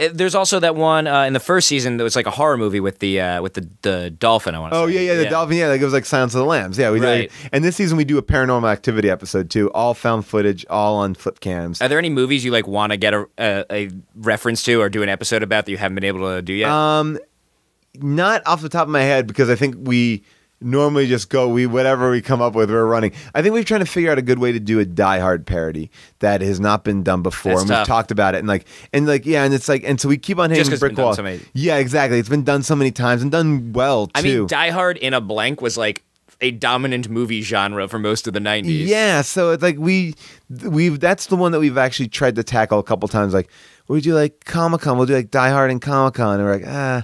It, there's also that one uh, in the first season that was like a horror movie with the uh, with the, the dolphin. I want to. Oh say. yeah, yeah, the yeah. dolphin. Yeah, like it was like Silence of the Lambs. Yeah, we right. did. And this season we do a Paranormal Activity episode too. All found footage, all on flip cams. Are there any movies you like want to get a, a a reference to or do an episode about that you haven't been able to do yet? Um, not off the top of my head because I think we normally just go we whatever we come up with we're running. I think we're trying to figure out a good way to do a Die Hard parody that has not been done before. That's and tough. We've talked about it and like and like yeah and it's like and so we keep on hitting the brick wall. So yeah, exactly. It's been done so many times and done well too. I mean, Die Hard in a blank was like a dominant movie genre for most of the nineties. Yeah, so it's like we we've that's the one that we've actually tried to tackle a couple times. Like we do like Comic Con, we'll do like Die Hard and Comic Con, and we're like ah, uh,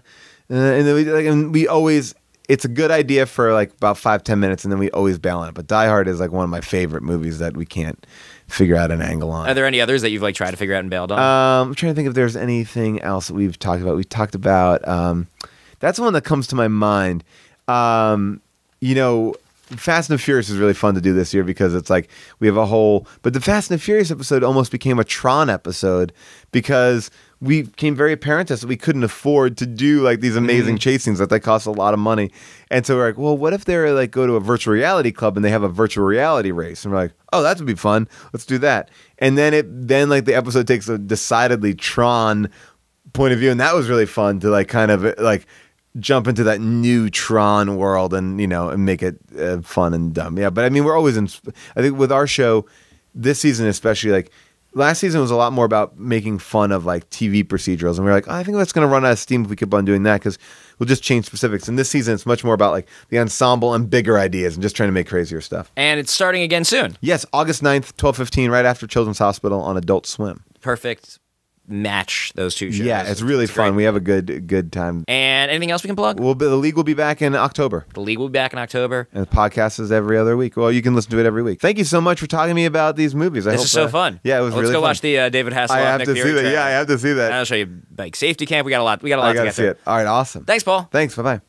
and then we like and we always. It's a good idea for like about five, ten minutes, and then we always bail on it. But Die Hard is like one of my favorite movies that we can't figure out an angle on. Are there any others that you've like tried to figure out and bailed on? Um, I'm trying to think if there's anything else that we've talked about. We talked about um, that's one that comes to my mind. Um, you know, Fast and the Furious is really fun to do this year because it's like we have a whole. But the Fast and the Furious episode almost became a Tron episode because. We came very apparent to us that we couldn't afford to do like these amazing mm. chase scenes that they cost a lot of money. And so we're like, well, what if they're like go to a virtual reality club and they have a virtual reality race? And we're like, oh, that would be fun. Let's do that. And then it then like the episode takes a decidedly Tron point of view. And that was really fun to like kind of like jump into that new Tron world and, you know, and make it uh, fun and dumb. Yeah. But I mean, we're always in, I think with our show this season, especially like, last season was a lot more about making fun of like T V procedurals, and we were like, oh, I think that's going to run out of steam if we keep on doing that because we'll just change specifics. And this season, it's much more about like the ensemble and bigger ideas and just trying to make crazier stuff. And it's starting again soon. Yes, August ninth, twelve fifteen, right after Children's Hospital on Adult Swim. Perfect match, those two shows. Yeah, it's really it's fun. Great. We have a good good time. And anything else we can plug? We'll be, the League will be back in October. The League will be back in October. And the podcast is every other week. Well, you can listen to it every week. Thank you so much for talking to me about these movies. I this hope is so I, fun. Yeah, it was well, really fun. Let's go fun. watch the uh, David Hasselhoff. I have Nick to Fury see that. Trailer. Yeah, I have to see that. And I'll show you Bike Safety Camp. We got a lot. We got a lot I to get see it. All right, awesome. Thanks, Paul. Thanks. Bye bye.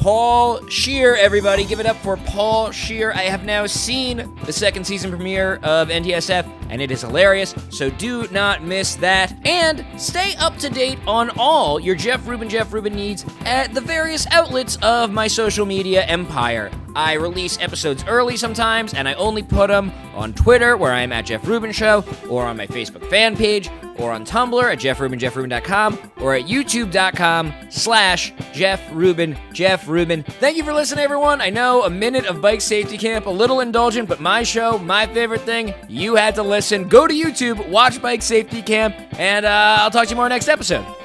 Paul Scheer, everybody. Give it up for Paul Scheer. I have now seen the second season premiere of N T S F, and it is hilarious, so do not miss that. And stay up to date on all your Jeff Rubin, Jeff Rubin needs at the various outlets of my social media empire. I release episodes early sometimes, and I only put them on Twitter, where I am at Jeff Rubin Show, or on my Facebook fan page, or on Tumblr at Jeff Rubin Jeff Rubin dot com or at YouTube dot com slash Jeff Rubin Jeff Rubin. Thank you for listening, everyone. I know a minute of Bike Safety Camp, a little indulgent, but my show, my favorite thing, you had to listen. Go to YouTube, watch Bike Safety Camp, and uh, I'll talk to you more next episode.